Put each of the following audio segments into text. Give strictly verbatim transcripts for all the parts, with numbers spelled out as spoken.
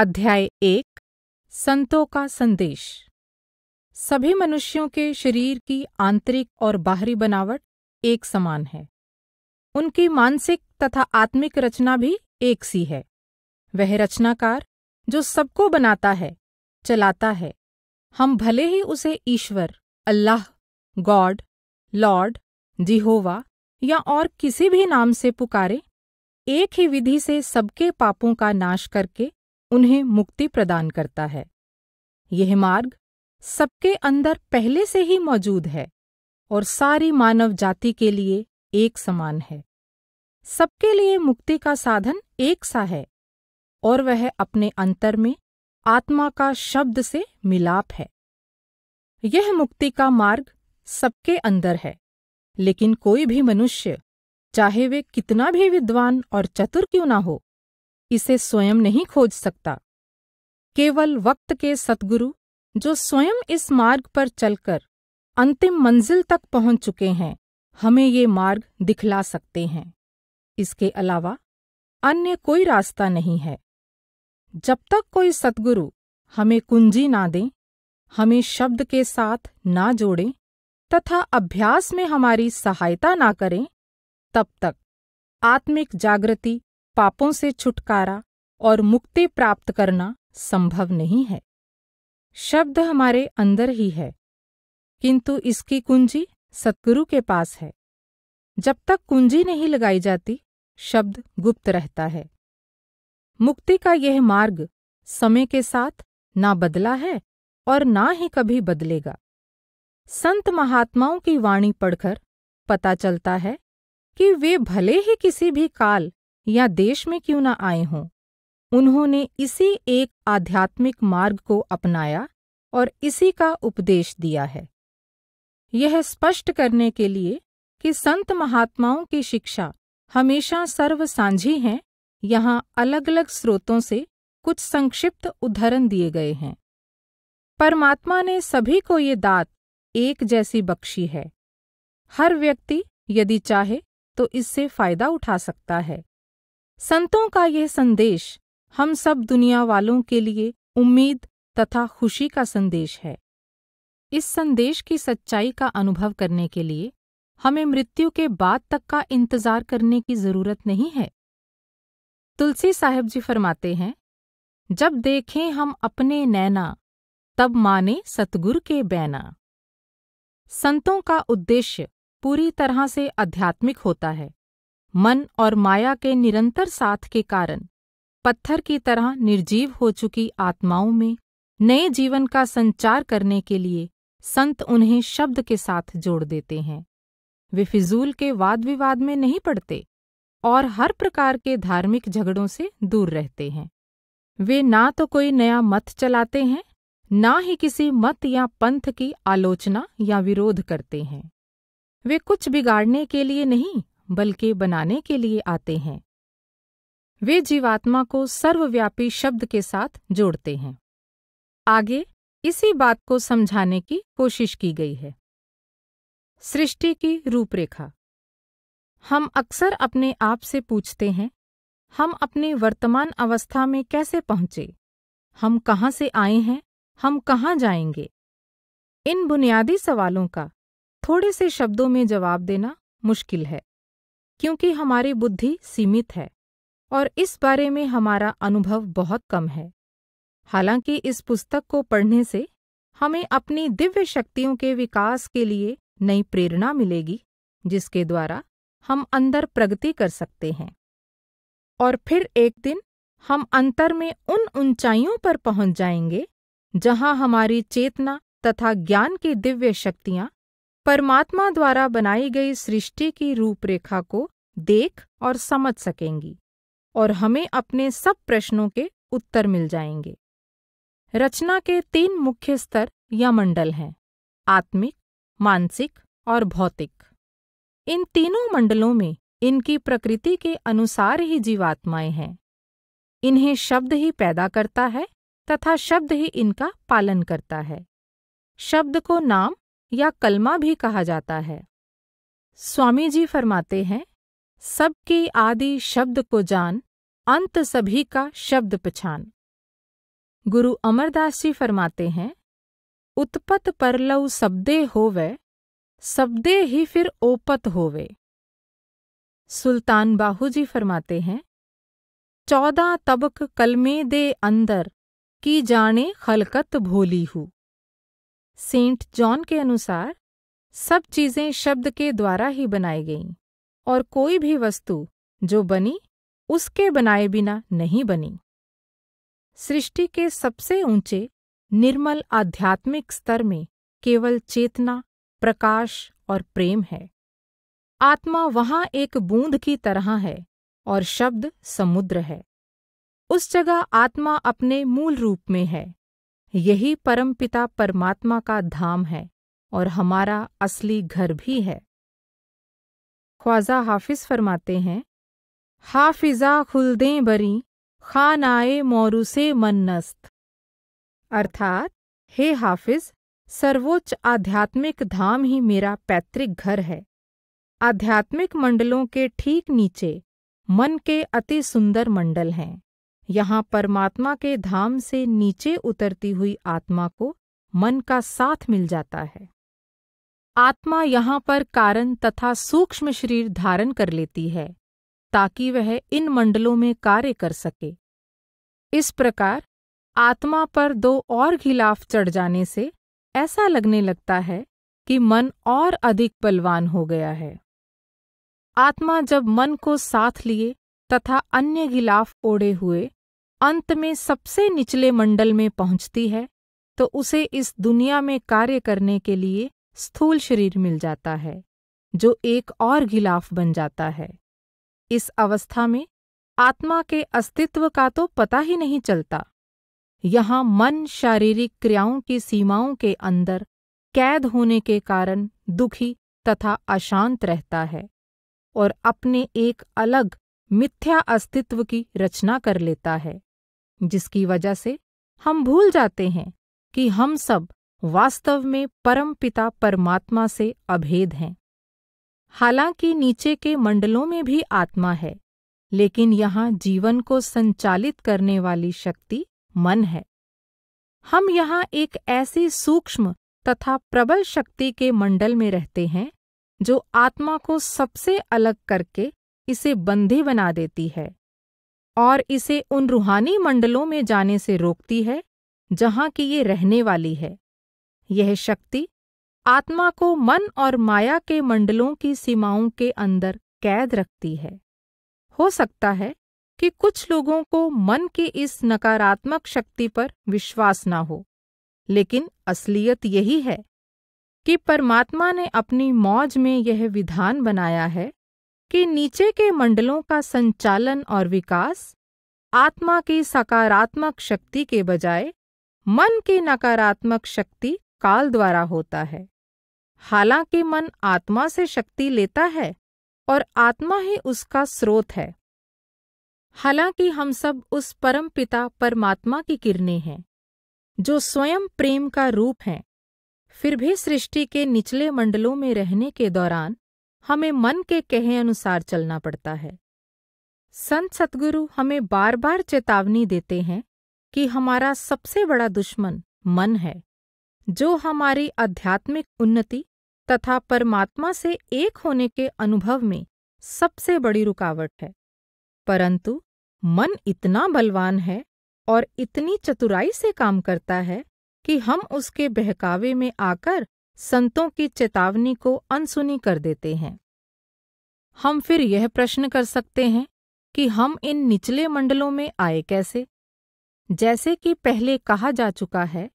अध्याय एक संतों का संदेश। सभी मनुष्यों के शरीर की आंतरिक और बाहरी बनावट एक समान है। उनकी मानसिक तथा आत्मिक रचना भी एक सी है। वह रचनाकार जो सबको बनाता है, चलाता है, हम भले ही उसे ईश्वर, अल्लाह, गॉड, लॉर्ड, जिहोवा या और किसी भी नाम से पुकारें, एक ही विधि से सबके पापों का नाश करके उन्हें मुक्ति प्रदान करता है। यह मार्ग सबके अंदर पहले से ही मौजूद है और सारी मानव जाति के लिए एक समान है। सबके लिए मुक्ति का साधन एक सा है और वह अपने अंतर में आत्मा का शब्द से मिलाप है। यह मुक्ति का मार्ग सबके अंदर है, लेकिन कोई भी मनुष्य, चाहे वे कितना भी विद्वान और चतुर क्यों न हो, इसे स्वयं नहीं खोज सकता। केवल वक्त के सद्गुरु, जो स्वयं इस मार्ग पर चलकर अंतिम मंजिल तक पहुंच चुके हैं, हमें ये मार्ग दिखला सकते हैं। इसके अलावा अन्य कोई रास्ता नहीं है। जब तक कोई सद्गुरु हमें कुंजी ना दें, हमें शब्द के साथ ना जोड़ें तथा अभ्यास में हमारी सहायता ना करें, तब तक आत्मिक जागृति, पापों से छुटकारा और मुक्ति प्राप्त करना संभव नहीं है। शब्द हमारे अंदर ही है, किंतु इसकी कुंजी सतगुरु के पास है। जब तक कुंजी नहीं लगाई जाती, शब्द गुप्त रहता है। मुक्ति का यह मार्ग समय के साथ ना बदला है और ना ही कभी बदलेगा। संत महात्माओं की वाणी पढ़कर पता चलता है कि वे भले ही किसी भी काल या देश में क्यों न आए हों, उन्होंने इसी एक आध्यात्मिक मार्ग को अपनाया और इसी का उपदेश दिया है। यह स्पष्ट करने के लिए कि संत महात्माओं की शिक्षा हमेशा सर्वसांझी है, यहाँ अलग अलग स्रोतों से कुछ संक्षिप्त उदाहरण दिए गए हैं। परमात्मा ने सभी को ये दात एक जैसी बख्शी है। हर व्यक्ति यदि चाहे तो इससे फायदा उठा सकता है। संतों का यह संदेश हम सब दुनिया वालों के लिए उम्मीद तथा खुशी का संदेश है। इस संदेश की सच्चाई का अनुभव करने के लिए हमें मृत्यु के बाद तक का इंतजार करने की जरूरत नहीं है। तुलसी साहिब जी फरमाते हैं, जब देखें हम अपने नैना, तब माने सतगुरु के बैना। संतों का उद्देश्य पूरी तरह से आध्यात्मिक होता है। मन और माया के निरंतर साथ के कारण पत्थर की तरह निर्जीव हो चुकी आत्माओं में नए जीवन का संचार करने के लिए संत उन्हें शब्द के साथ जोड़ देते हैं। वे फिजूल के वाद विवाद में नहीं पड़ते और हर प्रकार के धार्मिक झगड़ों से दूर रहते हैं। वे ना तो कोई नया मत चलाते हैं, ना ही किसी मत या पंथ की आलोचना या विरोध करते हैं। वे कुछ बिगाड़ने के लिए नहीं बल्कि बनाने के लिए आते हैं। वे जीवात्मा को सर्वव्यापी शब्द के साथ जोड़ते हैं। आगे इसी बात को समझाने की कोशिश की गई है। सृष्टि की रूपरेखा। हम अक्सर अपने आप से पूछते हैं, हम अपनी वर्तमान अवस्था में कैसे पहुंचे, हम कहां से आए हैं, हम कहां जाएंगे। इन बुनियादी सवालों का थोड़े से शब्दों में जवाब देना मुश्किल है, क्योंकि हमारी बुद्धि सीमित है और इस बारे में हमारा अनुभव बहुत कम है। हालांकि इस पुस्तक को पढ़ने से हमें अपनी दिव्य शक्तियों के विकास के लिए नई प्रेरणा मिलेगी, जिसके द्वारा हम अंदर प्रगति कर सकते हैं और फिर एक दिन हम अंतर में उन ऊंचाइयों पर पहुंच जाएंगे जहां हमारी चेतना तथा ज्ञान की दिव्य शक्तियां परमात्मा द्वारा बनाई गई सृष्टि की रूपरेखा को देख और समझ सकेंगी और हमें अपने सब प्रश्नों के उत्तर मिल जाएंगे। रचना के तीन मुख्य स्तर या मंडल हैं, आत्मिक, मानसिक और भौतिक। इन तीनों मंडलों में इनकी प्रकृति के अनुसार ही जीवात्माएं हैं। इन्हें शब्द ही पैदा करता है तथा शब्द ही इनका पालन करता है। शब्द को नाम या कलमा भी कहा जाता है। स्वामी जी फरमाते हैं, सबके आदि शब्द को जान, अंत सभी का शब्द पहचान। गुरु अमरदास जी फरमाते हैं, उत्पत परलऊ सबदे होवे, सबदे ही फिर ओपत होवे। सुल्तान बाहू जी फरमाते हैं, चौदह तबक कलमे दे अंदर की जाने खलकत भोली हूँ। सेंट जॉन के अनुसार सब चीज़ें शब्द के द्वारा ही बनाई गईं और कोई भी वस्तु जो बनी उसके बनाए बिना नहीं बनी। सृष्टि के सबसे ऊंचे निर्मल आध्यात्मिक स्तर में केवल चेतना, प्रकाश और प्रेम है। आत्मा वहाँ एक बूंद की तरह है और शब्द समुद्र है। उस जगह आत्मा अपने मूल रूप में है। यही परमपिता परमात्मा का धाम है और हमारा असली घर भी है। ख्वाजा हाफिज फरमाते हैं, हाफिजा खुलदें बरी खानाए मौरूसे मन्नस्त। अर्थात, हे हाफिज, सर्वोच्च आध्यात्मिक धाम ही मेरा पैतृक घर है। आध्यात्मिक मंडलों के ठीक नीचे मन के अति सुंदर मंडल हैं। यहाँ परमात्मा के धाम से नीचे उतरती हुई आत्मा को मन का साथ मिल जाता है। आत्मा यहाँ पर कारण तथा सूक्ष्म शरीर धारण कर लेती है ताकि वह इन मंडलों में कार्य कर सके। इस प्रकार आत्मा पर दो और खिलाफ चढ़ जाने से ऐसा लगने लगता है कि मन और अधिक बलवान हो गया है। आत्मा जब मन को साथ लिए तथा अन्य गिलाफ ओढ़े हुए अंत में सबसे निचले मंडल में पहुंचती है तो उसे इस दुनिया में कार्य करने के लिए स्थूल शरीर मिल जाता है जो एक और गिलाफ बन जाता है। इस अवस्था में आत्मा के अस्तित्व का तो पता ही नहीं चलता। यहाँ मन शारीरिक क्रियाओं की सीमाओं के अंदर कैद होने के कारण दुखी तथा अशांत रहता है और अपने एक अलग मिथ्या अस्तित्व की रचना कर लेता है, जिसकी वजह से हम भूल जाते हैं कि हम सब वास्तव में परमपिता परमात्मा से अभेद हैं। हालांकि नीचे के मंडलों में भी आत्मा है, लेकिन यहाँ जीवन को संचालित करने वाली शक्ति मन है। हम यहाँ एक ऐसी सूक्ष्म तथा प्रबल शक्ति के मंडल में रहते हैं जो आत्मा को सबसे अलग करके इसे बंधी बना देती है और इसे उन रूहानी मंडलों में जाने से रोकती है जहाँ की ये रहने वाली है। यह शक्ति आत्मा को मन और माया के मंडलों की सीमाओं के अंदर कैद रखती है। हो सकता है कि कुछ लोगों को मन की इस नकारात्मक शक्ति पर विश्वास ना हो, लेकिन असलियत यही है कि परमात्मा ने अपनी मौज में यह विधान बनाया है कि नीचे के मंडलों का संचालन और विकास आत्मा की सकारात्मक शक्ति के बजाय मन की नकारात्मक शक्ति काल द्वारा होता है। हालांकि मन आत्मा से शक्ति लेता है और आत्मा ही उसका स्रोत है। हालांकि हम सब उस परमपिता परमात्मा की किरणें हैं जो स्वयं प्रेम का रूप हैं, फिर भी सृष्टि के निचले मंडलों में रहने के दौरान हमें मन के कहे अनुसार चलना पड़ता है। संत सतगुरु हमें बार बार चेतावनी देते हैं कि हमारा सबसे बड़ा दुश्मन मन है, जो हमारी आध्यात्मिक उन्नति तथा परमात्मा से एक होने के अनुभव में सबसे बड़ी रुकावट है। परंतु मन इतना बलवान है और इतनी चतुराई से काम करता है कि हम उसके बहकावे में आकर संतों की चेतावनी को अनसुनी कर देते हैं। हम फिर यह प्रश्न कर सकते हैं कि हम इन निचले मंडलों में आए कैसे। जैसे कि पहले कहा जा चुका है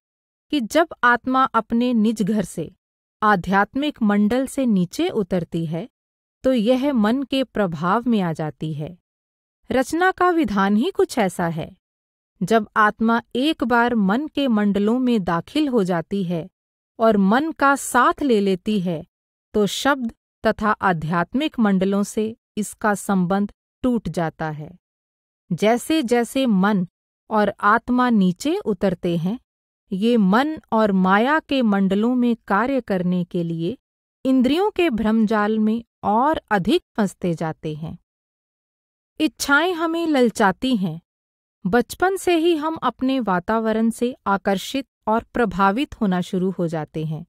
कि जब आत्मा अपने निज घर से आध्यात्मिक मंडल से नीचे उतरती है तो यह मन के प्रभाव में आ जाती है। रचना का विधान ही कुछ ऐसा है। जब आत्मा एक बार मन के मंडलों में दाखिल हो जाती है और मन का साथ ले लेती है तो शब्द तथा आध्यात्मिक मंडलों से इसका संबंध टूट जाता है। जैसे जैसे मन और आत्मा नीचे उतरते हैं, ये मन और माया के मंडलों में कार्य करने के लिए इंद्रियों के भ्रमजाल में और अधिक फंसते जाते हैं। इच्छाएं हमें ललचाती हैं, बचपन से ही हम अपने वातावरण से आकर्षित और प्रभावित होना शुरू हो जाते हैं।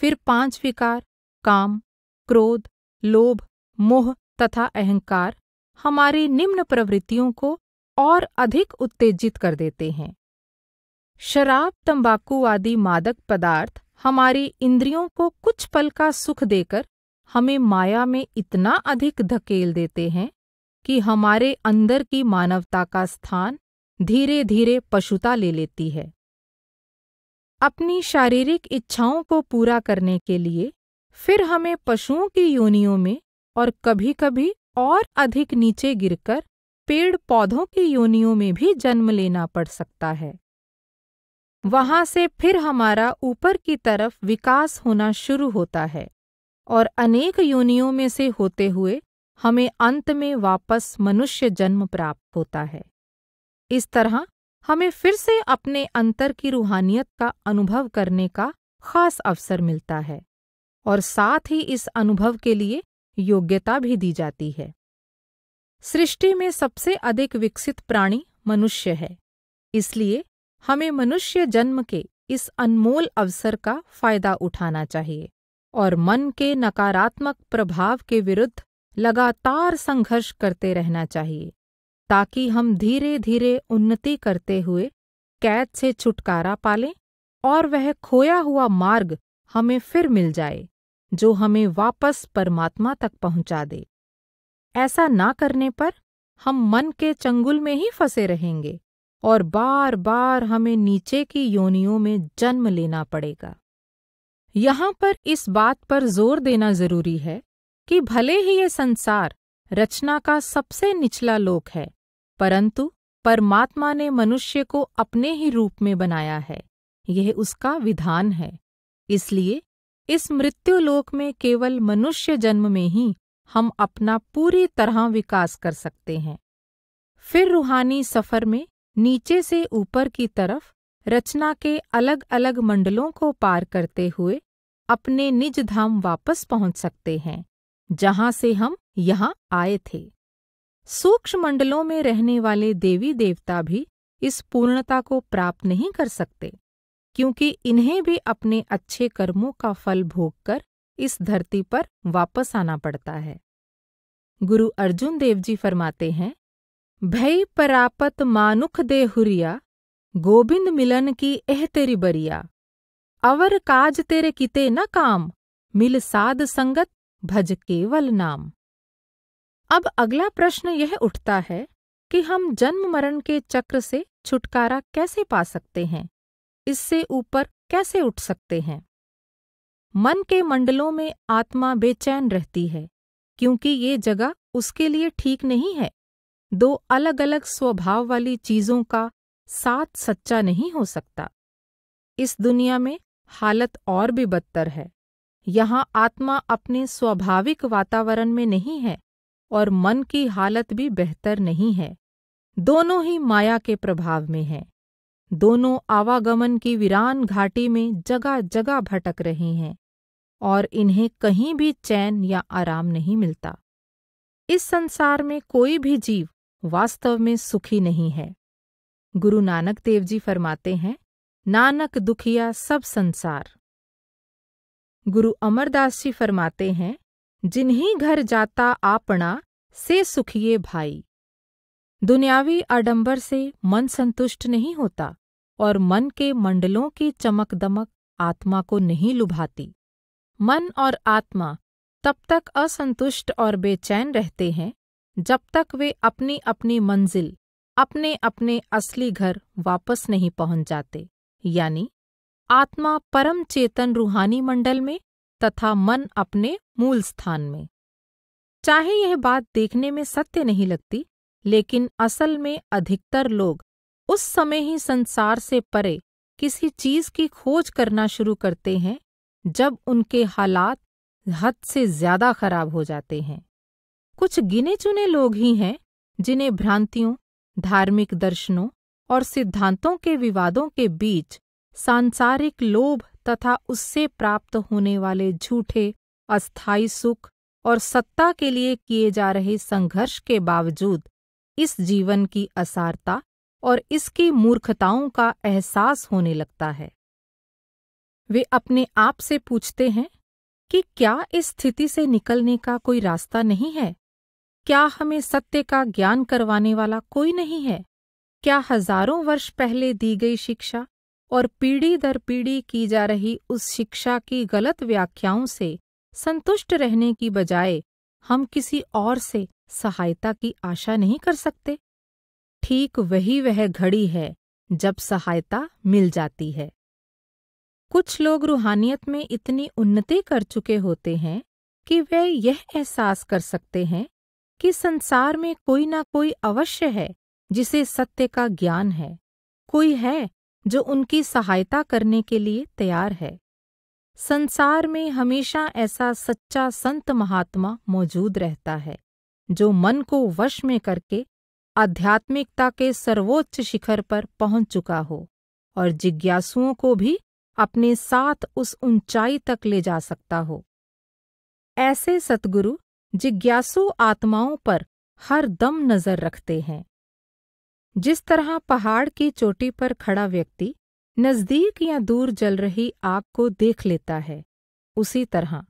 फिर पांच विकार काम, क्रोध, लोभ, मोह तथा अहंकार हमारी निम्न प्रवृत्तियों को और अधिक उत्तेजित कर देते हैं। शराब, तंबाकू आदि मादक पदार्थ हमारी इंद्रियों को कुछ पल का सुख देकर हमें माया में इतना अधिक धकेल देते हैं कि हमारे अंदर की मानवता का स्थान धीरे धीरे पशुता ले लेती है। अपनी शारीरिक इच्छाओं को पूरा करने के लिए फिर हमें पशुओं की योनियों में और कभी कभी और अधिक नीचे गिरकर पेड़ पौधों की योनियों में भी जन्म लेना पड़ सकता है। वहां से फिर हमारा ऊपर की तरफ विकास होना शुरू होता है और अनेक योनियों में से होते हुए हमें अंत में वापस मनुष्य जन्म प्राप्त होता है। इस तरह हमें फिर से अपने अंतर की रूहानियत का अनुभव करने का खास अवसर मिलता है और साथ ही इस अनुभव के लिए योग्यता भी दी जाती है। सृष्टि में सबसे अधिक विकसित प्राणी मनुष्य है, इसलिए हमें मनुष्य जन्म के इस अनमोल अवसर का फायदा उठाना चाहिए और मन के नकारात्मक प्रभाव के विरुद्ध लगातार संघर्ष करते रहना चाहिए ताकि हम धीरे धीरे उन्नति करते हुए कैद से छुटकारा पालें और वह खोया हुआ मार्ग हमें फिर मिल जाए जो हमें वापस परमात्मा तक पहुंचा दे। ऐसा ना करने पर हम मन के चंगुल में ही फंसे रहेंगे और बार बार हमें नीचे की योनियों में जन्म लेना पड़ेगा। यहाँ पर इस बात पर जोर देना जरूरी है कि भले ही ये संसार रचना का सबसे निचला लोक है, परंतु परमात्मा ने मनुष्य को अपने ही रूप में बनाया है, यह उसका विधान है। इसलिए इस मृत्यु लोक में केवल मनुष्य जन्म में ही हम अपना पूरी तरह विकास कर सकते हैं। फिर रूहानी सफर में नीचे से ऊपर की तरफ रचना के अलग अलग मंडलों को पार करते हुए अपने निज धाम वापस पहुंच सकते हैं जहां से हम यहां आए थे। सूक्ष्म मंडलों में रहने वाले देवी देवता भी इस पूर्णता को प्राप्त नहीं कर सकते क्योंकि इन्हें भी अपने अच्छे कर्मों का फल भोगकर इस धरती पर वापस आना पड़ता है। गुरु अर्जुन देव जी फरमाते हैं, भई परापत मानुख दे हुरिया, गोविंद मिलन की एह तेरी बरिया। अवर काज तेरे किते न काम, मिल साध संगत भज केवल नाम। अब अगला प्रश्न यह उठता है कि हम जन्म मरण के चक्र से छुटकारा कैसे पा सकते हैं, इससे ऊपर कैसे उठ सकते हैं। मन के मंडलों में आत्मा बेचैन रहती है क्योंकि ये जगह उसके लिए ठीक नहीं है। दो अलग अलग स्वभाव वाली चीजों का साथ सच्चा नहीं हो सकता। इस दुनिया में हालत और भी बदतर है। यहाँ आत्मा अपने स्वाभाविक वातावरण में नहीं है और मन की हालत भी बेहतर नहीं है। दोनों ही माया के प्रभाव में हैं। दोनों आवागमन की वीरान घाटी में जगह जगह भटक रहे हैं और इन्हें कहीं भी चैन या आराम नहीं मिलता। इस संसार में कोई भी जीव वास्तव में सुखी नहीं है। गुरु नानक देव जी फरमाते हैं, नानक दुखिया सब संसार। गुरु अमरदास जी फरमाते हैं, जिन्हीं घर जाता आपना से सुखिए भाई। दुनियावी आडंबर से मन संतुष्ट नहीं होता और मन के मंडलों की चमक दमक आत्मा को नहीं लुभाती। मन और आत्मा तब तक असंतुष्ट और बेचैन रहते हैं जब तक वे अपनी अपनी मंजिल, अपने अपने असली घर वापस नहीं पहुंच जाते, यानी आत्मा परम चेतन रूहानी मंडल में तथा मन अपने मूल स्थान में। चाहे यह बात देखने में सत्य नहीं लगती, लेकिन असल में अधिकतर लोग उस समय ही संसार से परे किसी चीज की खोज करना शुरू करते हैं जब उनके हालात हद से ज्यादा खराब हो जाते हैं। कुछ गिने चुने लोग ही हैं जिन्हें भ्रांतियों, धार्मिक दर्शनों और सिद्धांतों के विवादों के बीच सांसारिक लोभ तथा उससे प्राप्त होने वाले झूठे अस्थायी सुख और सत्ता के लिए किए जा रहे संघर्ष के बावजूद इस जीवन की असारता और इसकी मूर्खताओं का एहसास होने लगता है। वे अपने आप से पूछते हैं कि क्या इस स्थिति से निकलने का कोई रास्ता नहीं है? क्या हमें सत्य का ज्ञान करवाने वाला कोई नहीं है? क्या हजारों वर्ष पहले दी गई शिक्षा और पीढ़ी दर पीढ़ी की जा रही उस शिक्षा की गलत व्याख्याओं से संतुष्ट रहने की बजाय हम किसी और से सहायता की आशा नहीं कर सकते? ठीक वही वह घड़ी है जब सहायता मिल जाती है। कुछ लोग रूहानियत में इतनी उन्नति कर चुके होते हैं कि वे यह एहसास कर सकते हैं कि संसार में कोई ना कोई अवश्य है जिसे सत्य का ज्ञान है, कोई है जो उनकी सहायता करने के लिए तैयार है। संसार में हमेशा ऐसा सच्चा संत महात्मा मौजूद रहता है जो मन को वश में करके आध्यात्मिकता के सर्वोच्च शिखर पर पहुंच चुका हो और जिज्ञासुओं को भी अपने साथ उस ऊंचाई तक ले जा सकता हो। ऐसे सतगुरु जिज्ञासु आत्माओं पर हर दम नजर रखते हैं। जिस तरह पहाड़ की चोटी पर खड़ा व्यक्ति नजदीक या दूर जल रही आग को देख लेता है, उसी तरह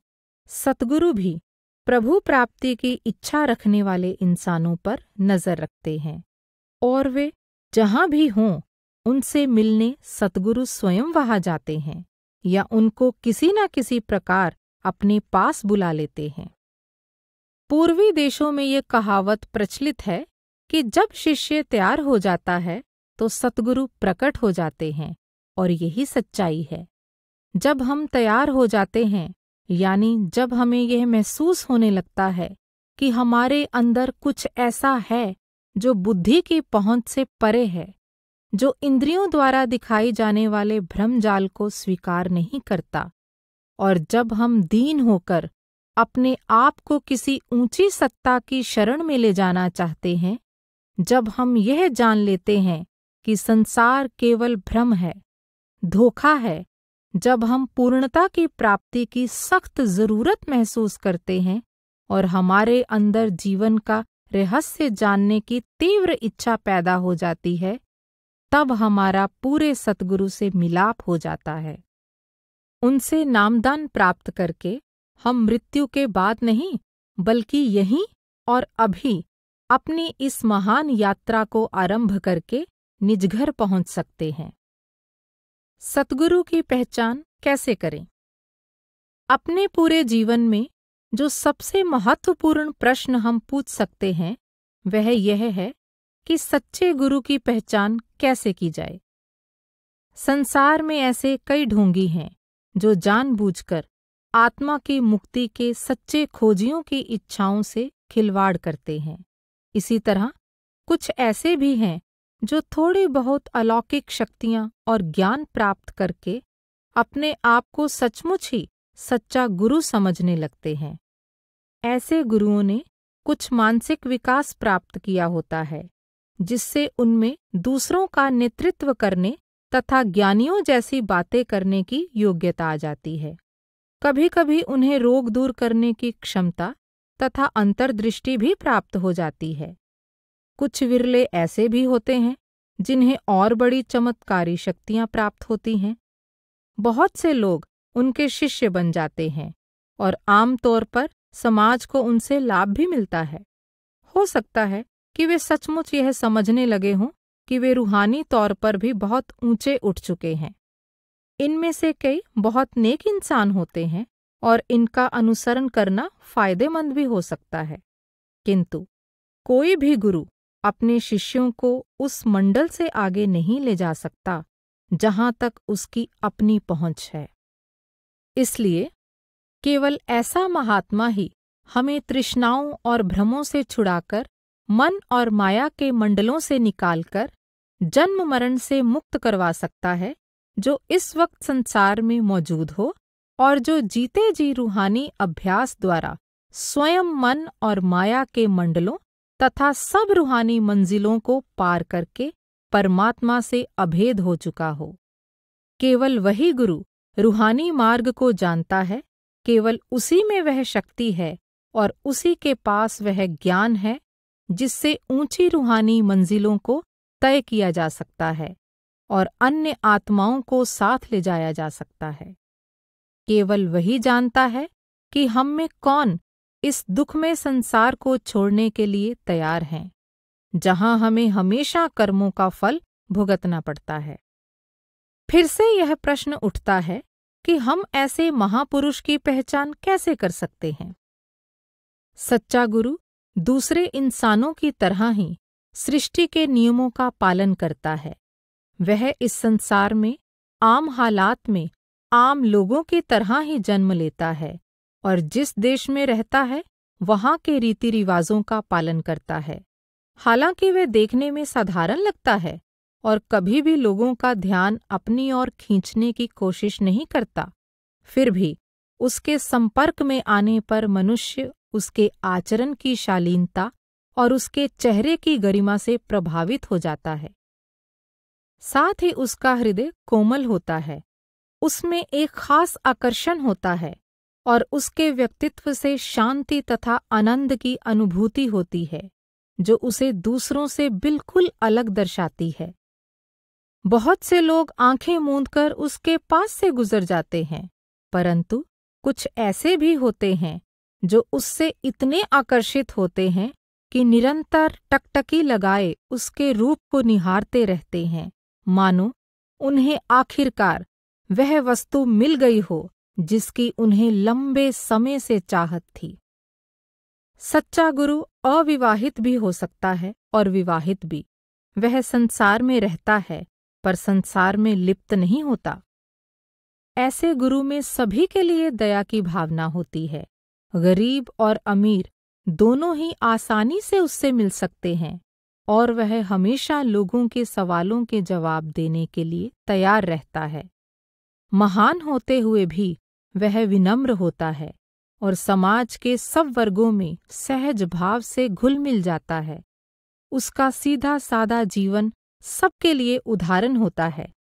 सतगुरु भी प्रभु प्राप्ति की इच्छा रखने वाले इंसानों पर नजर रखते हैं और वे जहां भी हों उनसे मिलने सतगुरु स्वयं वहां जाते हैं या उनको किसी न किसी प्रकार अपने पास बुला लेते हैं। पूर्वी देशों में ये कहावत प्रचलित है कि जब शिष्य तैयार हो जाता है तो सतगुरु प्रकट हो जाते हैं, और यही सच्चाई है। जब हम तैयार हो जाते हैं, यानी जब हमें यह महसूस होने लगता है कि हमारे अंदर कुछ ऐसा है जो बुद्धि की पहुंच से परे है, जो इंद्रियों द्वारा दिखाई जाने वाले भ्रमजाल को स्वीकार नहीं करता, और जब हम दीन होकर अपने आप को किसी ऊंची सत्ता की शरण में ले जाना चाहते हैं, जब हम यह जान लेते हैं कि संसार केवल भ्रम है, धोखा है, जब हम पूर्णता की प्राप्ति की सख्त जरूरत महसूस करते हैं और हमारे अंदर जीवन का रहस्य जानने की तीव्र इच्छा पैदा हो जाती है, तब हमारा पूरे सतगुरु से मिलाप हो जाता है। उनसे नामदान प्राप्त करके हम मृत्यु के बाद नहीं, बल्कि यहीं और अभी अपनी इस महान यात्रा को आरंभ करके निज घर पहुंच सकते हैं। सतगुरु की पहचान कैसे करें? अपने पूरे जीवन में जो सबसे महत्वपूर्ण प्रश्न हम पूछ सकते हैं वह यह है कि सच्चे गुरु की पहचान कैसे की जाए। संसार में ऐसे कई ढोंगी हैं जो जानबूझकर आत्मा की मुक्ति के सच्चे खोजियों की इच्छाओं से खिलवाड़ करते हैं। इसी तरह कुछ ऐसे भी हैं जो थोड़ी बहुत अलौकिक शक्तियां और ज्ञान प्राप्त करके अपने आप को सचमुच ही सच्चा गुरु समझने लगते हैं। ऐसे गुरुओं ने कुछ मानसिक विकास प्राप्त किया होता है जिससे उनमें दूसरों का नेतृत्व करने तथा ज्ञानियों जैसी बातें करने की योग्यता आ जाती है। कभी कभी उन्हें रोग दूर करने की क्षमता तथा अंतर्दृष्टि भी प्राप्त हो जाती है। कुछ विरले ऐसे भी होते हैं जिन्हें और बड़ी चमत्कारी शक्तियां प्राप्त होती हैं। बहुत से लोग उनके शिष्य बन जाते हैं और आमतौर पर समाज को उनसे लाभ भी मिलता है। हो सकता है कि वे सचमुच यह समझने लगे हों कि वे रूहानी तौर पर भी बहुत ऊंचे उठ चुके हैं। इनमें से कई बहुत नेक इंसान होते हैं और इनका अनुसरण करना फायदेमंद भी हो सकता है, किंतु कोई भी गुरु अपने शिष्यों को उस मंडल से आगे नहीं ले जा सकता जहां तक उसकी अपनी पहुंच है। इसलिए केवल ऐसा महात्मा ही हमें तृष्णाओं और भ्रमों से छुड़ाकर मन और माया के मंडलों से निकालकर जन्म मरण से मुक्त करवा सकता है जो इस वक्त संसार में मौजूद हो और जो जीते जी रूहानी अभ्यास द्वारा स्वयं मन और माया के मंडलों तथा सब रूहानी मंजिलों को पार करके परमात्मा से अभेद हो चुका हो। केवल वही गुरु रूहानी मार्ग को जानता है, केवल उसी में वह शक्ति है और उसी के पास वह ज्ञान है जिससे ऊंची रूहानी मंजिलों को तय किया जा सकता है और अन्य आत्माओं को साथ ले जाया जा सकता है। केवल वही जानता है कि हम में कौन इस दुख में संसार को छोड़ने के लिए तैयार हैं, जहां हमें हमेशा कर्मों का फल भुगतना पड़ता है। फिर से यह प्रश्न उठता है कि हम ऐसे महापुरुष की पहचान कैसे कर सकते हैं। सच्चा गुरु दूसरे इंसानों की तरह ही सृष्टि के नियमों का पालन करता है। वह इस संसार में आम हालात में आम लोगों की तरह ही जन्म लेता है और जिस देश में रहता है वहां के रीति रिवाजों का पालन करता है। हालांकि वह देखने में साधारण लगता है और कभी भी लोगों का ध्यान अपनी ओर खींचने की कोशिश नहीं करता, फिर भी उसके संपर्क में आने पर मनुष्य उसके आचरण की शालीनता और उसके चेहरे की गरिमा से प्रभावित हो जाता है। साथ ही उसका हृदय कोमल होता है, उसमें एक खास आकर्षण होता है और उसके व्यक्तित्व से शांति तथा आनंद की अनुभूति होती है जो उसे दूसरों से बिल्कुल अलग दर्शाती है। बहुत से लोग आंखें मूंदकर उसके पास से गुजर जाते हैं, परंतु कुछ ऐसे भी होते हैं जो उससे इतने आकर्षित होते हैं कि निरंतर टकटकी लगाए उसके रूप को निहारते रहते हैं, मानो उन्हें आखिरकार वह वस्तु मिल गई हो जिसकी उन्हें लंबे समय से चाहत थी। सच्चा गुरु अविवाहित भी हो सकता है और विवाहित भी। वह संसार में रहता है पर संसार में लिप्त नहीं होता। ऐसे गुरु में सभी के लिए दया की भावना होती है। गरीब और अमीर दोनों ही आसानी से उससे मिल सकते हैं और वह हमेशा लोगों के सवालों के जवाब देने के लिए तैयार रहता है। महान होते हुए भी वह विनम्र होता है और समाज के सब वर्गों में सहज भाव से घुल मिल जाता है। उसका सीधा सादा जीवन सबके लिए उदाहरण होता है।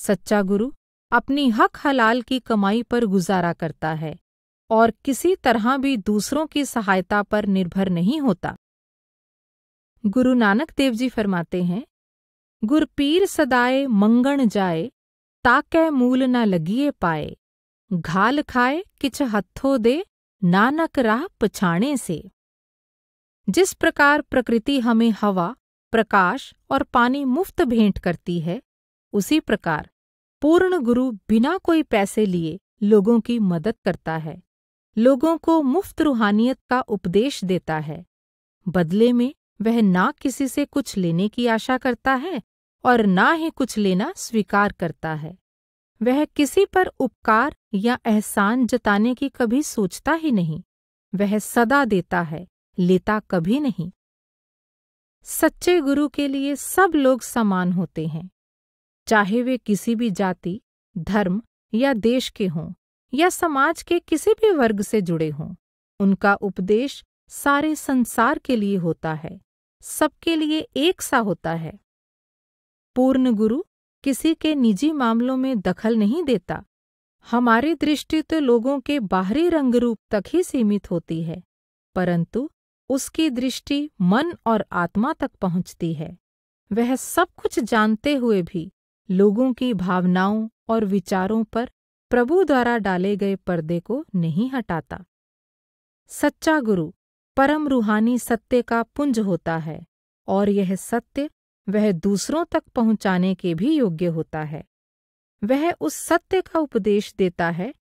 सच्चा गुरु अपनी हक हलाल की कमाई पर गुजारा करता है और किसी तरह भी दूसरों की सहायता पर निर्भर नहीं होता। गुरु नानक देव जी फरमाते हैं, गुर पीर सदाए मंगण जाए, ताकै मूल न लगिए पाए, घाल खाए किछ हत्थों दे, नानक राह पछाणे से। जिस प्रकार प्रकृति हमें हवा, प्रकाश और पानी मुफ्त भेंट करती है, उसी प्रकार पूर्ण गुरु बिना कोई पैसे लिए लोगों की मदद करता है, लोगों को मुफ्त रूहानियत का उपदेश देता है। बदले में वह ना किसी से कुछ लेने की आशा करता है और ना ही कुछ लेना स्वीकार करता है। वह किसी पर उपकार या एहसान जताने की कभी सोचता ही नहीं। वह सदा देता है, लेता कभी नहीं। सच्चे गुरु के लिए सब लोग समान होते हैं, चाहे वे किसी भी जाति, धर्म या देश के हों या समाज के किसी भी वर्ग से जुड़े हों। उनका उपदेश सारे संसार के लिए होता है, सबके लिए एक सा होता है। पूर्ण गुरु किसी के निजी मामलों में दखल नहीं देता। हमारी दृष्टि तो लोगों के बाहरी रंगरूप तक ही सीमित होती है, परंतु उसकी दृष्टि मन और आत्मा तक पहुंचती है। वह सब कुछ जानते हुए भी लोगों की भावनाओं और विचारों पर प्रभु द्वारा डाले गए पर्दे को नहीं हटाता। सच्चा गुरु परम रूहानी सत्य का पुंज होता है और यह सत्य वह दूसरों तक पहुंचाने के भी योग्य होता है। वह उस सत्य का उपदेश देता है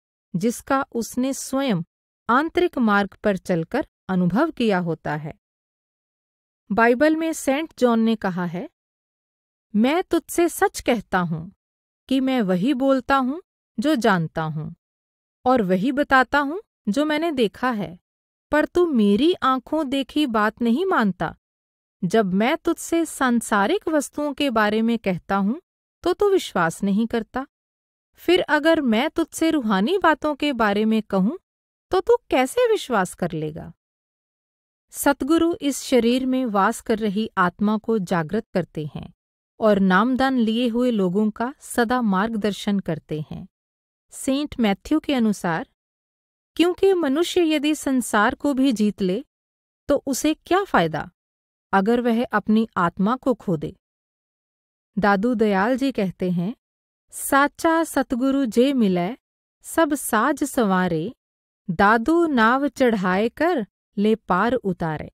जिसका उसने स्वयं आंतरिक मार्ग पर चलकर अनुभव किया होता है। बाइबल में सेंट जॉन ने कहा है, मैं तुझसे सच कहता हूं कि मैं वही बोलता हूं जो जानता हूं और वही बताता हूं जो मैंने देखा है, पर तू मेरी आंखों देखी बात नहीं मानता। जब मैं तुझसे सांसारिक वस्तुओं के बारे में कहता हूं तो तू विश्वास नहीं करता, फिर अगर मैं तुझसे रूहानी बातों के बारे में कहूं तो तू कैसे विश्वास कर लेगा। सतगुरु इस शरीर में वास कर रही आत्मा को जागृत करते हैं और नामदान लिए हुए लोगों का सदा मार्गदर्शन करते हैं। सेंट मैथ्यू के अनुसार, क्योंकि मनुष्य यदि संसार को भी जीत ले तो उसे क्या फायदा अगर वह अपनी आत्मा को खो दे। दादू दयाल जी कहते हैं, साचा सतगुरु जे मिले सब साज संवारे, दादू नाव चढ़ाए कर ले पार उतारे।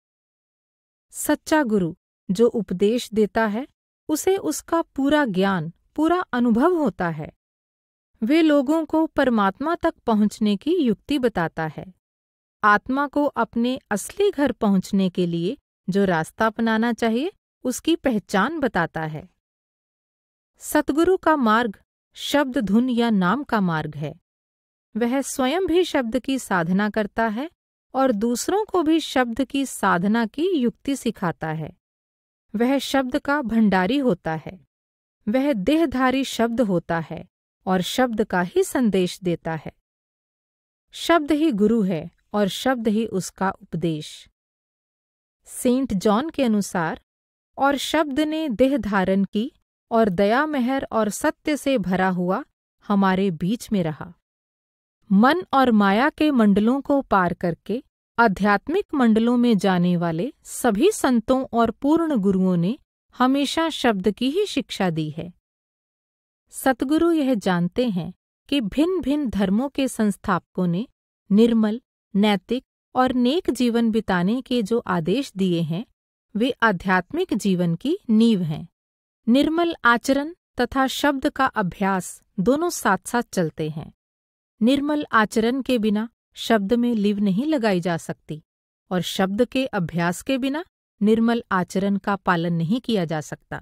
सच्चा गुरु जो उपदेश देता है उसे उसका पूरा ज्ञान, पूरा अनुभव होता है। वे लोगों को परमात्मा तक पहुँचने की युक्ति बताता है। आत्मा को अपने असली घर पहुँचने के लिए जो रास्ता अपनाना चाहिए उसकी पहचान बताता है। सतगुरु का मार्ग शब्द, धुन या नाम का मार्ग है। वह स्वयं भी शब्द की साधना करता है और दूसरों को भी शब्द की साधना की युक्ति सिखाता है। वह शब्द का भंडारी होता है। वह देहधारी शब्द होता है और शब्द का ही संदेश देता है। शब्द ही गुरु है और शब्द ही उसका उपदेश। सेंट जॉन के अनुसार, और शब्द ने देह धारण की और दया, मेहर और सत्य से भरा हुआ हमारे बीच में रहा। मन और माया के मंडलों को पार करके आध्यात्मिक मंडलों में जाने वाले सभी संतों और पूर्ण गुरुओं ने हमेशा शब्द की ही शिक्षा दी है। सतगुरु यह जानते हैं कि भिन्न भिन्न धर्मों के संस्थापकों ने निर्मल, नैतिक और नेक जीवन बिताने के जो आदेश दिए हैं वे आध्यात्मिक जीवन की नींव हैं। निर्मल आचरण तथा शब्द का अभ्यास दोनों साथ साथ चलते हैं। निर्मल आचरण के बिना शब्द में लीव नहीं लगाई जा सकती और शब्द के अभ्यास के बिना निर्मल आचरण का पालन नहीं किया जा सकता।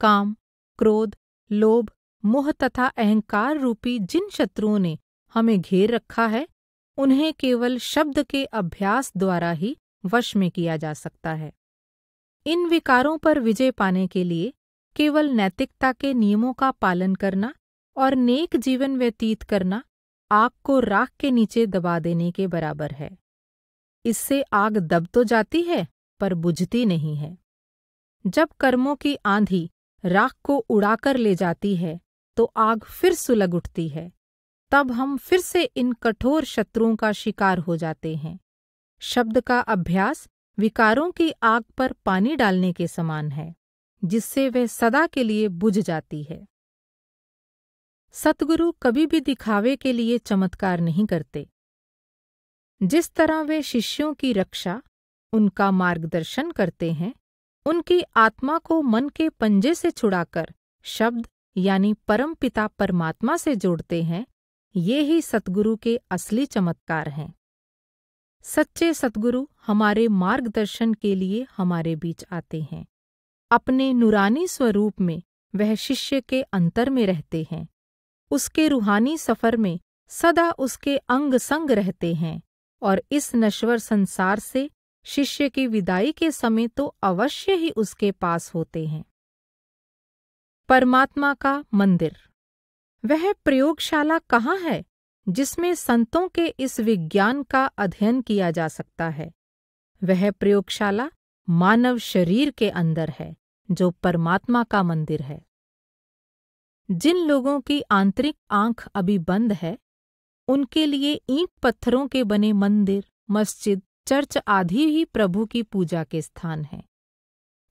काम, क्रोध, लोभ, मोह तथा अहंकार रूपी जिन शत्रुओं ने हमें घेर रखा है उन्हें केवल शब्द के अभ्यास द्वारा ही वश में किया जा सकता है। इन विकारों पर विजय पाने के लिए केवल नैतिकता के नियमों का पालन करना और नेक जीवन व्यतीत करना आग को राख के नीचे दबा देने के बराबर है। इससे आग दब तो जाती है पर बुझती नहीं है। जब कर्मों की आंधी राख को उड़ाकर ले जाती है तो आग फिर सुलग उठती है। तब हम फिर से इन कठोर शत्रुओं का शिकार हो जाते हैं। शब्द का अभ्यास विकारों की आग पर पानी डालने के समान है, जिससे वह सदा के लिए बुझ जाती है। सतगुरु कभी भी दिखावे के लिए चमत्कार नहीं करते। जिस तरह वे शिष्यों की रक्षा, उनका मार्गदर्शन करते हैं, उनकी आत्मा को मन के पंजे से छुड़ाकर शब्द यानी परमपिता परमात्मा से जोड़ते हैं, ये ही सतगुरु के असली चमत्कार हैं। सच्चे सतगुरु हमारे मार्गदर्शन के लिए हमारे बीच आते हैं। अपने नूरानी स्वरूप में वह शिष्य के अंतर में रहते हैं। उसके रूहानी सफर में सदा उसके अंग संग रहते हैं और इस नश्वर संसार से शिष्य की विदाई के समय तो अवश्य ही उसके पास होते हैं। परमात्मा का मंदिर, वह प्रयोगशाला कहाँ है जिसमें संतों के इस विज्ञान का अध्ययन किया जा सकता है? वह प्रयोगशाला मानव शरीर के अंदर है, जो परमात्मा का मंदिर है। जिन लोगों की आंतरिक आंख अभी बंद है उनके लिए ईंट पत्थरों के बने मंदिर, मस्जिद, चर्च आदि ही प्रभु की पूजा के स्थान हैं।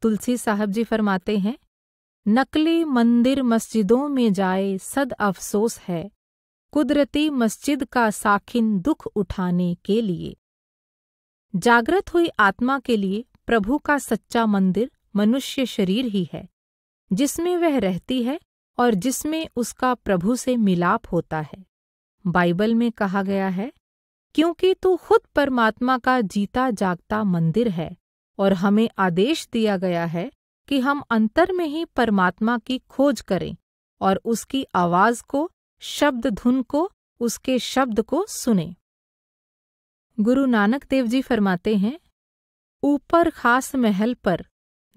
तुलसी साहब जी फरमाते हैं, नकली मंदिर मस्जिदों में जाए सद अफसोस है, कुदरती मस्जिद का साखिन दुख उठाने के लिए। जागृत हुई आत्मा के लिए प्रभु का सच्चा मंदिर मनुष्य शरीर ही है, जिसमें वह रहती है और जिसमें उसका प्रभु से मिलाप होता है। बाइबल में कहा गया है, क्योंकि तू खुद परमात्मा का जीता जागता मंदिर है और हमें आदेश दिया गया है कि हम अंतर में ही परमात्मा की खोज करें और उसकी आवाज को, शब्द धुन को, उसके शब्द को सुनें। गुरु नानक देव जी फरमाते हैं, ऊपर खास महल पर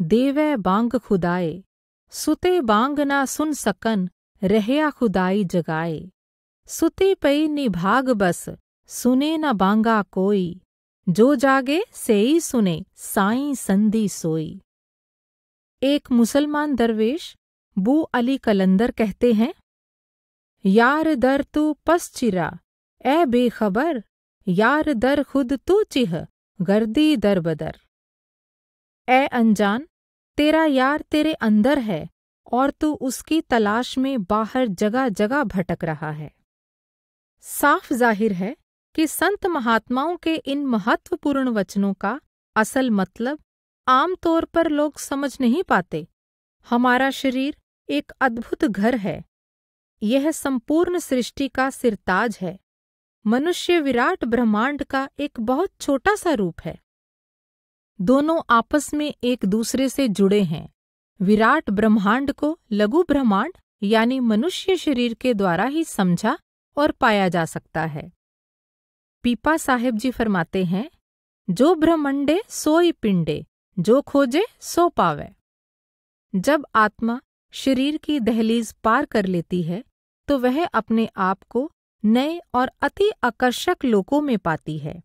देवै बांग खुदाए, सुते बांग ना सुन सकन रहया खुदाई जगाए। सुते पई निभाग बस सुने न बांगा कोई, जो जागे सेई सुने साईं संधि सोई। एक मुसलमान दरवेश बू अली कलंदर कहते हैं, यार दर तू पस चिरा ए बेखबर, यार दर खुद तू चिह गर्दी दर बदर। ए अनजान, तेरा यार तेरे अंदर है और तू उसकी तलाश में बाहर जगह जगह भटक रहा है। साफ जाहिर है कि संत महात्माओं के इन महत्वपूर्ण वचनों का असल मतलब आमतौर पर लोग समझ नहीं पाते। हमारा शरीर एक अद्भुत घर है। यह संपूर्ण सृष्टि का सिरताज है। मनुष्य विराट ब्रह्मांड का एक बहुत छोटा सा रूप है। दोनों आपस में एक दूसरे से जुड़े हैं। विराट ब्रह्मांड को लघु ब्रह्मांड यानी मनुष्य शरीर के द्वारा ही समझा और पाया जा सकता है। पीपा साहेब जी फरमाते हैं, जो ब्रह्मंडे सोई पिंडे, जो खोजे सो पावे। जब आत्मा शरीर की दहलीज पार कर लेती है तो वह अपने आप को नए और अति आकर्षक लोकों में पाती है।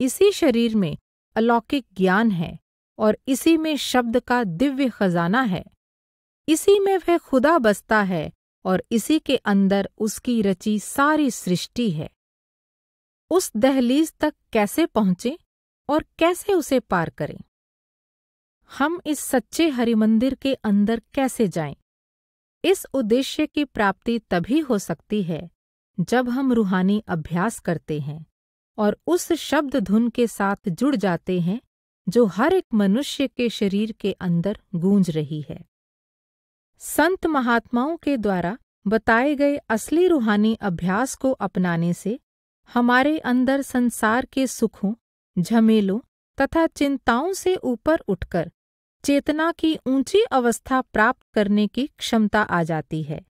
इसी शरीर में अलौकिक ज्ञान है और इसी में शब्द का दिव्य खजाना है। इसी में वह खुदा बसता है और इसी के अंदर उसकी रची सारी सृष्टि है। उस दहलीज तक कैसे पहुंचे और कैसे उसे पार करें? हम इस सच्चे हरिमंदिर के अंदर कैसे जाएं? इस उद्देश्य की प्राप्ति तभी हो सकती है जब हम रूहानी अभ्यास करते हैं और उस शब्द धुन के साथ जुड़ जाते हैं जो हर एक मनुष्य के शरीर के अंदर गूंज रही है। संत महात्माओं के द्वारा बताए गए असली रूहानी अभ्यास को अपनाने से हमारे अंदर संसार के सुखों, झमेलों तथा चिंताओं से ऊपर उठकर चेतना की ऊंची अवस्था प्राप्त करने की क्षमता आ जाती है।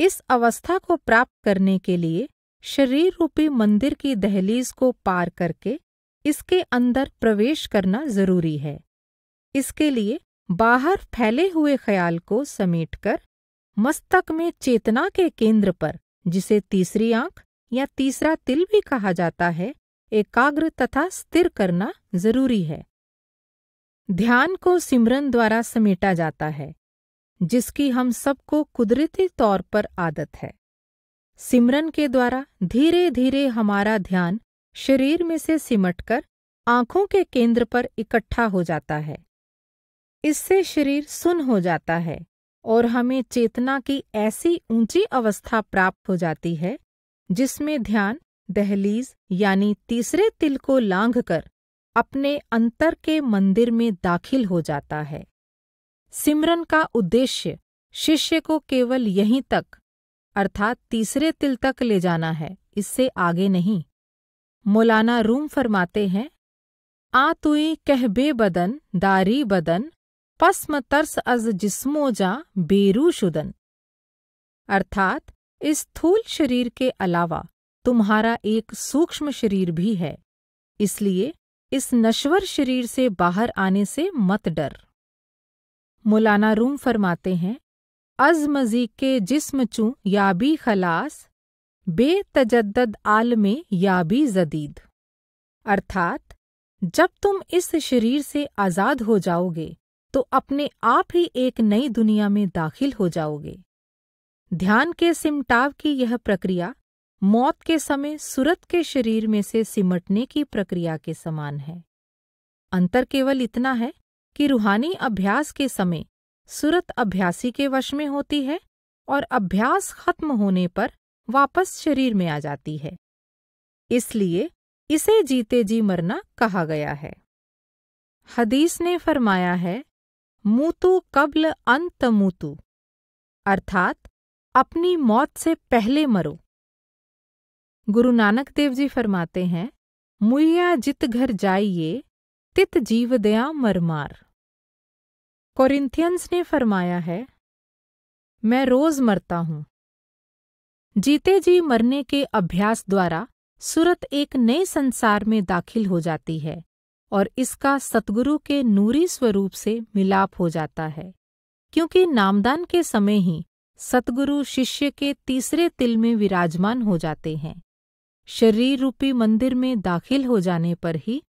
इस अवस्था को प्राप्त करने के लिए शरीर रूपी मंदिर की दहलीज को पार करके इसके अंदर प्रवेश करना जरूरी है। इसके लिए बाहर फैले हुए ख्याल को समेटकर मस्तक में चेतना के केंद्र पर, जिसे तीसरी आंख या तीसरा तिल भी कहा जाता है, एकाग्र तथा स्थिर करना जरूरी है। ध्यान को सिमरन द्वारा समेटा जाता है, जिसकी हम सबको कुदरती तौर पर आदत है। सिमरन के द्वारा धीरे धीरे हमारा ध्यान शरीर में से सिमटकर आंखों के केंद्र पर इकट्ठा हो जाता है। इससे शरीर सुन्न हो जाता है और हमें चेतना की ऐसी ऊंची अवस्था प्राप्त हो जाती है जिसमें ध्यान दहलीज यानी तीसरे तिल को लांघकर अपने अंतर के मंदिर में दाखिल हो जाता है। सिमरन का उद्देश्य शिष्य को केवल यहीं तक, अर्थात तीसरे तिल तक ले जाना है, इससे आगे नहीं। मौलाना रूम फरमाते हैं, आ तुई कह बे बदन दारी बदन पस्म तर्स अज जिस्मो जा बेरू शुदन। अर्थात इस स्थूल शरीर के अलावा तुम्हारा एक सूक्ष्म शरीर भी है, इसलिए इस नश्वर शरीर से बाहर आने से मत डर। मौलाना रूम फरमाते हैं, अज मजी के जिस्म चूं या भी खलास बे तजद्दद आलमे या भी जदीद। अर्थात जब तुम इस शरीर से आज़ाद हो जाओगे तो अपने आप ही एक नई दुनिया में दाखिल हो जाओगे। ध्यान के सिमटाव की यह प्रक्रिया मौत के समय सूरत के शरीर में से सिमटने की प्रक्रिया के समान है। अंतर केवल इतना है कि रूहानी अभ्यास के समय सूरत अभ्यासी के वश में होती है और अभ्यास खत्म होने पर वापस शरीर में आ जाती है, इसलिए इसे जीते जी मरना कहा गया है। हदीस ने फरमाया है, मूतु कब्ल अन तमूतु, अर्थात अपनी मौत से पहले मरो। गुरु नानक देव जी फरमाते हैं, मुइया जित घर जाइए तित जीव दया मरमार। कोरिंथियंस ने फरमाया है, मैं रोज मरता हूं। जीते जी मरने के अभ्यास द्वारा सूरत एक नए संसार में दाखिल हो जाती है और इसका सतगुरु के नूरी स्वरूप से मिलाप हो जाता है, क्योंकि नामदान के समय ही सतगुरु शिष्य के तीसरे तिल में विराजमान हो जाते हैं। शरीर रूपी मंदिर में दाखिल हो जाने पर ही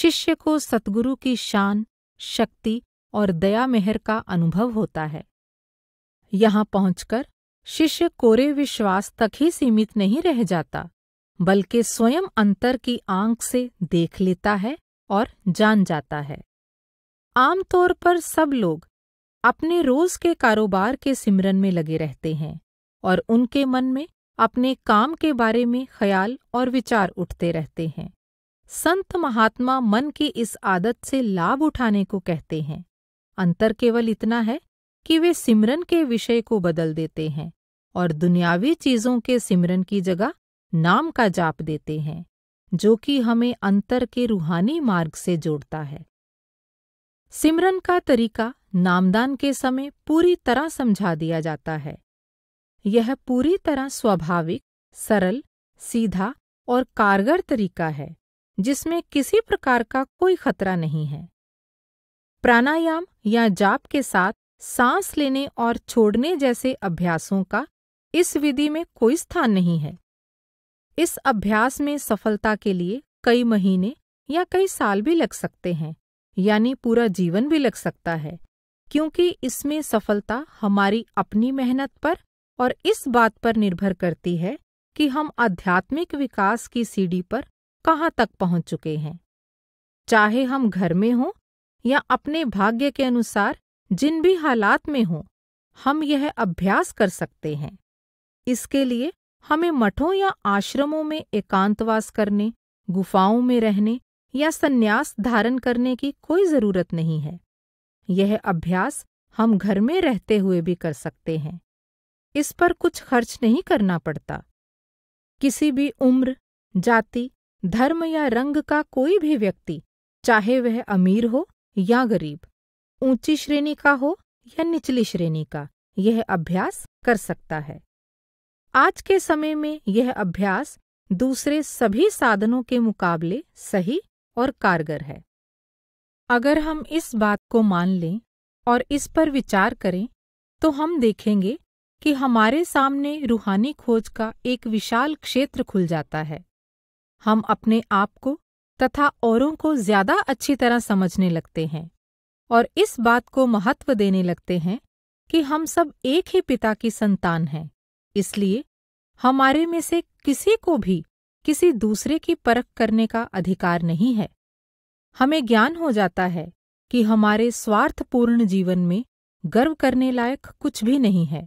शिष्य को सतगुरु की शान, शक्ति और दया मेहर का अनुभव होता है। यहाँ पहुंचकर शिष्य कोरे विश्वास तक ही सीमित नहीं रह जाता, बल्कि स्वयं अंतर की आंख से देख लेता है और जान जाता है। आमतौर पर सब लोग अपने रोज के कारोबार के सिमरन में लगे रहते हैं और उनके मन में अपने काम के बारे में ख्याल और विचार उठते रहते हैं। संत महात्मा मन की इस आदत से लाभ उठाने को कहते हैं। अंतर केवल इतना है कि वे सिमरन के विषय को बदल देते हैं और दुनियावी चीज़ों के सिमरन की जगह नाम का जाप देते हैं, जो कि हमें अंतर के रूहानी मार्ग से जोड़ता है। सिमरन का तरीका नामदान के समय पूरी तरह समझा दिया जाता है। यह पूरी तरह स्वाभाविक, सरल, सीधा और कारगर तरीका है जिसमें किसी प्रकार का कोई खतरा नहीं है। प्राणायाम या जाप के साथ सांस लेने और छोड़ने जैसे अभ्यासों का इस विधि में कोई स्थान नहीं है। इस अभ्यास में सफलता के लिए कई महीने या कई साल भी लग सकते हैं, यानी पूरा जीवन भी लग सकता है, क्योंकि इसमें सफलता हमारी अपनी मेहनत पर और इस बात पर निर्भर करती है कि हम आध्यात्मिक विकास की सीढ़ी पर कहाँ तक पहुँच चुके हैं। चाहे हम घर में हों या अपने भाग्य के अनुसार जिन भी हालात में हों, हम यह अभ्यास कर सकते हैं। इसके लिए हमें मठों या आश्रमों में एकांतवास करने, गुफाओं में रहने या संन्यास धारण करने की कोई जरूरत नहीं है। यह अभ्यास हम घर में रहते हुए भी कर सकते हैं। इस पर कुछ खर्च नहीं करना पड़ता। किसी भी उम्र, जाति, धर्म या रंग का कोई भी व्यक्ति, चाहे वह अमीर हो या गरीब, ऊंची श्रेणी का हो या निचली श्रेणी का, यह अभ्यास कर सकता है। आज के समय में यह अभ्यास दूसरे सभी साधनों के मुकाबले सही और कारगर है। अगर हम इस बात को मान लें और इस पर विचार करें तो हम देखेंगे कि हमारे सामने रूहानी खोज का एक विशाल क्षेत्र खुल जाता है। हम अपने आप को तथा औरों को ज्यादा अच्छी तरह समझने लगते हैं और इस बात को महत्व देने लगते हैं कि हम सब एक ही पिता की संतान हैं। इसलिए हमारे में से किसी को भी किसी दूसरे की परख करने का अधिकार नहीं है। हमें ज्ञान हो जाता है कि हमारे स्वार्थपूर्ण जीवन में गर्व करने लायक कुछ भी नहीं है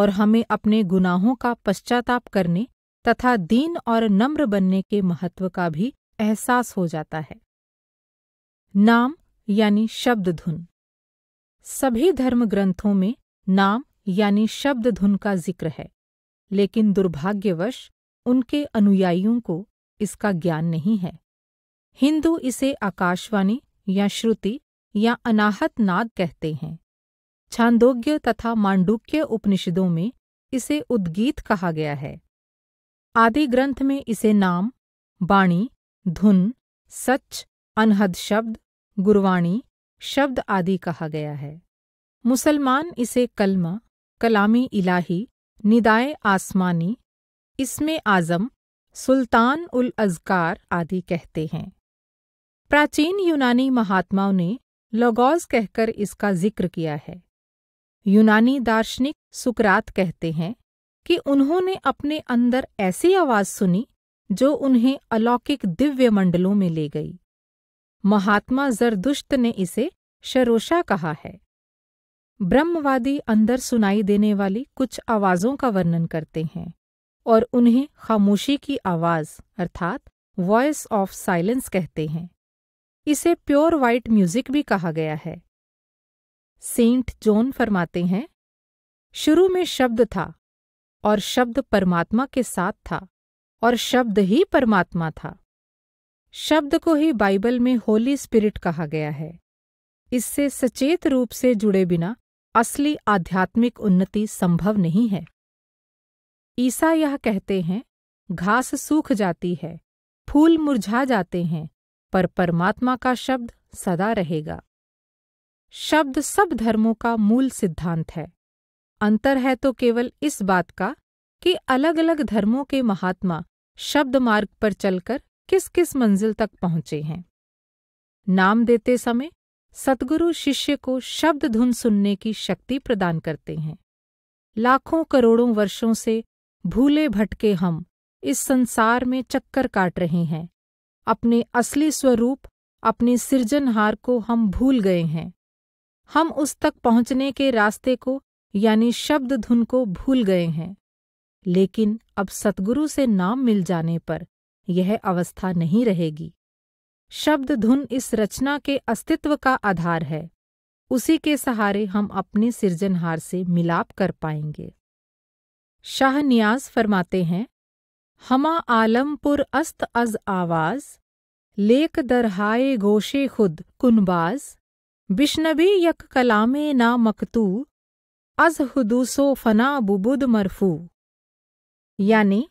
और हमें अपने गुनाहों का पश्चाताप करने तथा दीन और नम्र बनने के महत्व का भी एहसास हो जाता है। नाम यानी शब्द धुन। सभी धर्म ग्रंथों में नाम यानी शब्द धुन का जिक्र है, लेकिन दुर्भाग्यवश उनके अनुयायियों को इसका ज्ञान नहीं है। हिंदू इसे आकाशवाणी या श्रुति या अनाहत नाद कहते हैं। छांदोग्य तथा मांडुक्य उपनिषदों में इसे उद्गीत कहा गया है। आदि ग्रंथ में इसे नाम, बाणी, धुन, सच, अनहद शब्द, गुरवाणी शब्द आदि कहा गया है। मुसलमान इसे कलमा, कलामी इलाही, निदाए आसमानी, इसमें आज़म, सुल्तान उल अज़कार आदि कहते हैं। प्राचीन यूनानी महात्माओं ने लॉगॉस कहकर इसका जिक्र किया है। यूनानी दार्शनिक सुकरात कहते हैं कि उन्होंने अपने अंदर ऐसी आवाज़ सुनी जो उन्हें अलौकिक दिव्य मंडलों में ले गई। महात्मा जरदुश्त ने इसे शरोशा कहा है। ब्रह्मवादी अंदर सुनाई देने वाली कुछ आवाज़ों का वर्णन करते हैं और उन्हें खामोशी की आवाज़ अर्थात वॉइस ऑफ साइलेंस कहते हैं। इसे प्योर वाइट म्यूजिक भी कहा गया है। सेंट जॉन फरमाते हैं, शुरू में शब्द था और शब्द परमात्मा के साथ था और शब्द ही परमात्मा था। शब्द को ही बाइबल में होली स्पिरिट कहा गया है। इससे सचेत रूप से जुड़े बिना असली आध्यात्मिक उन्नति संभव नहीं है। ईसा यह कहते हैं, घास सूख जाती है, फूल मुरझा जाते हैं, पर परमात्मा का शब्द सदा रहेगा। शब्द सब धर्मों का मूल सिद्धांत है। अंतर है तो केवल इस बात का कि अलग अलग धर्मों के महात्मा शब्द मार्ग पर चलकर किस किस मंजिल तक पहुंचे हैं। नाम देते समय सतगुरु शिष्य को शब्द धुन सुनने की शक्ति प्रदान करते हैं। लाखों करोड़ों वर्षों से भूले भटके हम इस संसार में चक्कर काट रहे हैं। अपने असली स्वरूप, अपने सृजनहार को हम भूल गए हैं। हम उस तक पहुंचने के रास्ते को यानी शब्द धुन को भूल गए हैं। लेकिन अब सतगुरु से नाम मिल जाने पर यह अवस्था नहीं रहेगी। शब्द धुन इस रचना के अस्तित्व का आधार है, उसी के सहारे हम अपने सृजनहार से मिलाप कर पाएंगे। शाह नियाज फरमाते हैं, हमा आलमपुर अस्त अज आवाज, लेक दरहाए गोशे खुद कुनबाज, बिश्नबी यक कलामे ना मकतू, अज हुदूसो फना बुबुद मरफू। यानी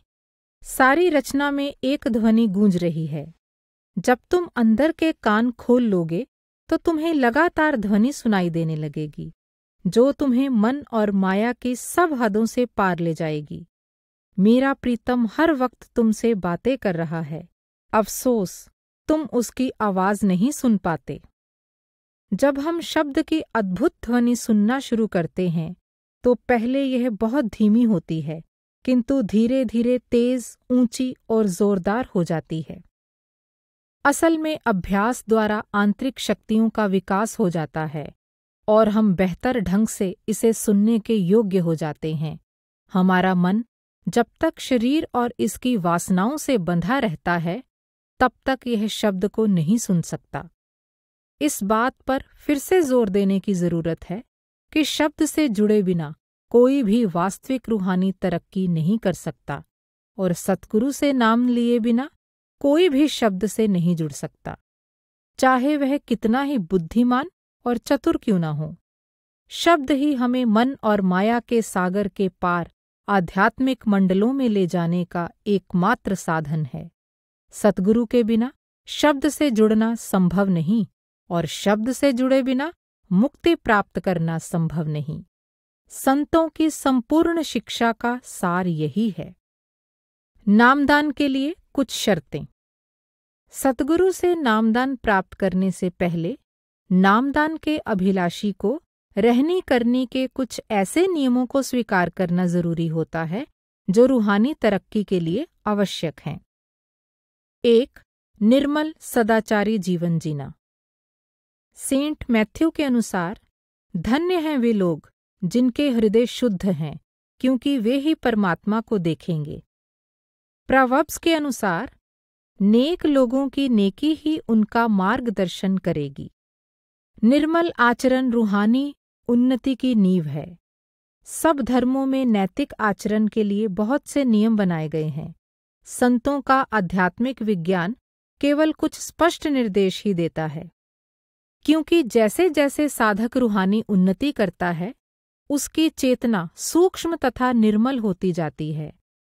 सारी रचना में एक ध्वनि गूंज रही है। जब तुम अंदर के कान खोल लोगे तो तुम्हें लगातार ध्वनि सुनाई देने लगेगी, जो तुम्हें मन और माया की सब हदों से पार ले जाएगी। मेरा प्रीतम हर वक्त तुमसे बातें कर रहा है, अफसोस तुम उसकी आवाज़ नहीं सुन पाते। जब हम शब्द की अद्भुत ध्वनि सुनना शुरू करते हैं तो पहले यह बहुत धीमी होती है, किंतु धीरे धीरे तेज, ऊंची और जोरदार हो जाती है। असल में अभ्यास द्वारा आंतरिक शक्तियों का विकास हो जाता है और हम बेहतर ढंग से इसे सुनने के योग्य हो जाते हैं। हमारा मन जब तक शरीर और इसकी वासनाओं से बंधा रहता है तब तक यह शब्द को नहीं सुन सकता। इस बात पर फिर से जोर देने की जरूरत है कि शब्द से जुड़े बिना कोई भी वास्तविक रूहानी तरक्की नहीं कर सकता और सतगुरु से नाम लिए बिना कोई भी शब्द से नहीं जुड़ सकता, चाहे वह कितना ही बुद्धिमान और चतुर क्यों न हो। शब्द ही हमें मन और माया के सागर के पार आध्यात्मिक मंडलों में ले जाने का एकमात्र साधन है। सतगुरु के बिना शब्द से जुड़ना संभव नहीं और शब्द से जुड़े बिना मुक्ति प्राप्त करना संभव नहीं। संतों की संपूर्ण शिक्षा का सार यही है। नामदान के लिए कुछ शर्तें। सतगुरु से नामदान प्राप्त करने से पहले नामदान के अभिलाषी को रहने करने के कुछ ऐसे नियमों को स्वीकार करना जरूरी होता है जो रूहानी तरक्की के लिए आवश्यक हैं। एक, निर्मल सदाचारी जीवन जीना। सेंट मैथ्यू के अनुसार, धन्य हैं वे लोग जिनके हृदय शुद्ध हैं, क्योंकि वे ही परमात्मा को देखेंगे। प्रवब्स के अनुसार, नेक लोगों की नेकी ही उनका मार्गदर्शन करेगी। निर्मल आचरण रूहानी उन्नति की नींव है। सब धर्मों में नैतिक आचरण के लिए बहुत से नियम बनाए गए हैं। संतों का आध्यात्मिक विज्ञान केवल कुछ स्पष्ट निर्देश ही देता है, क्योंकि जैसे जैसे साधक रूहानी उन्नति करता है उसकी चेतना सूक्ष्म तथा निर्मल होती जाती है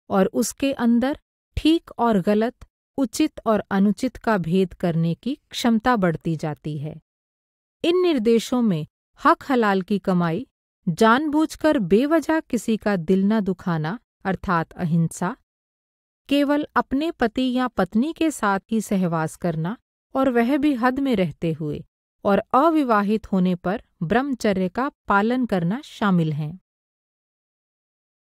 और उसके अंदर ठीक और गलत, उचित और अनुचित का भेद करने की क्षमता बढ़ती जाती है। इन निर्देशों में हक हलाल की कमाई, जानबूझकर बेवजह किसी का दिल न दुखाना अर्थात अहिंसा, केवल अपने पति या पत्नी के साथ ही सहवास करना और वह भी हद में रहते हुए, और अविवाहित होने पर ब्रह्मचर्य का पालन करना शामिल हैं।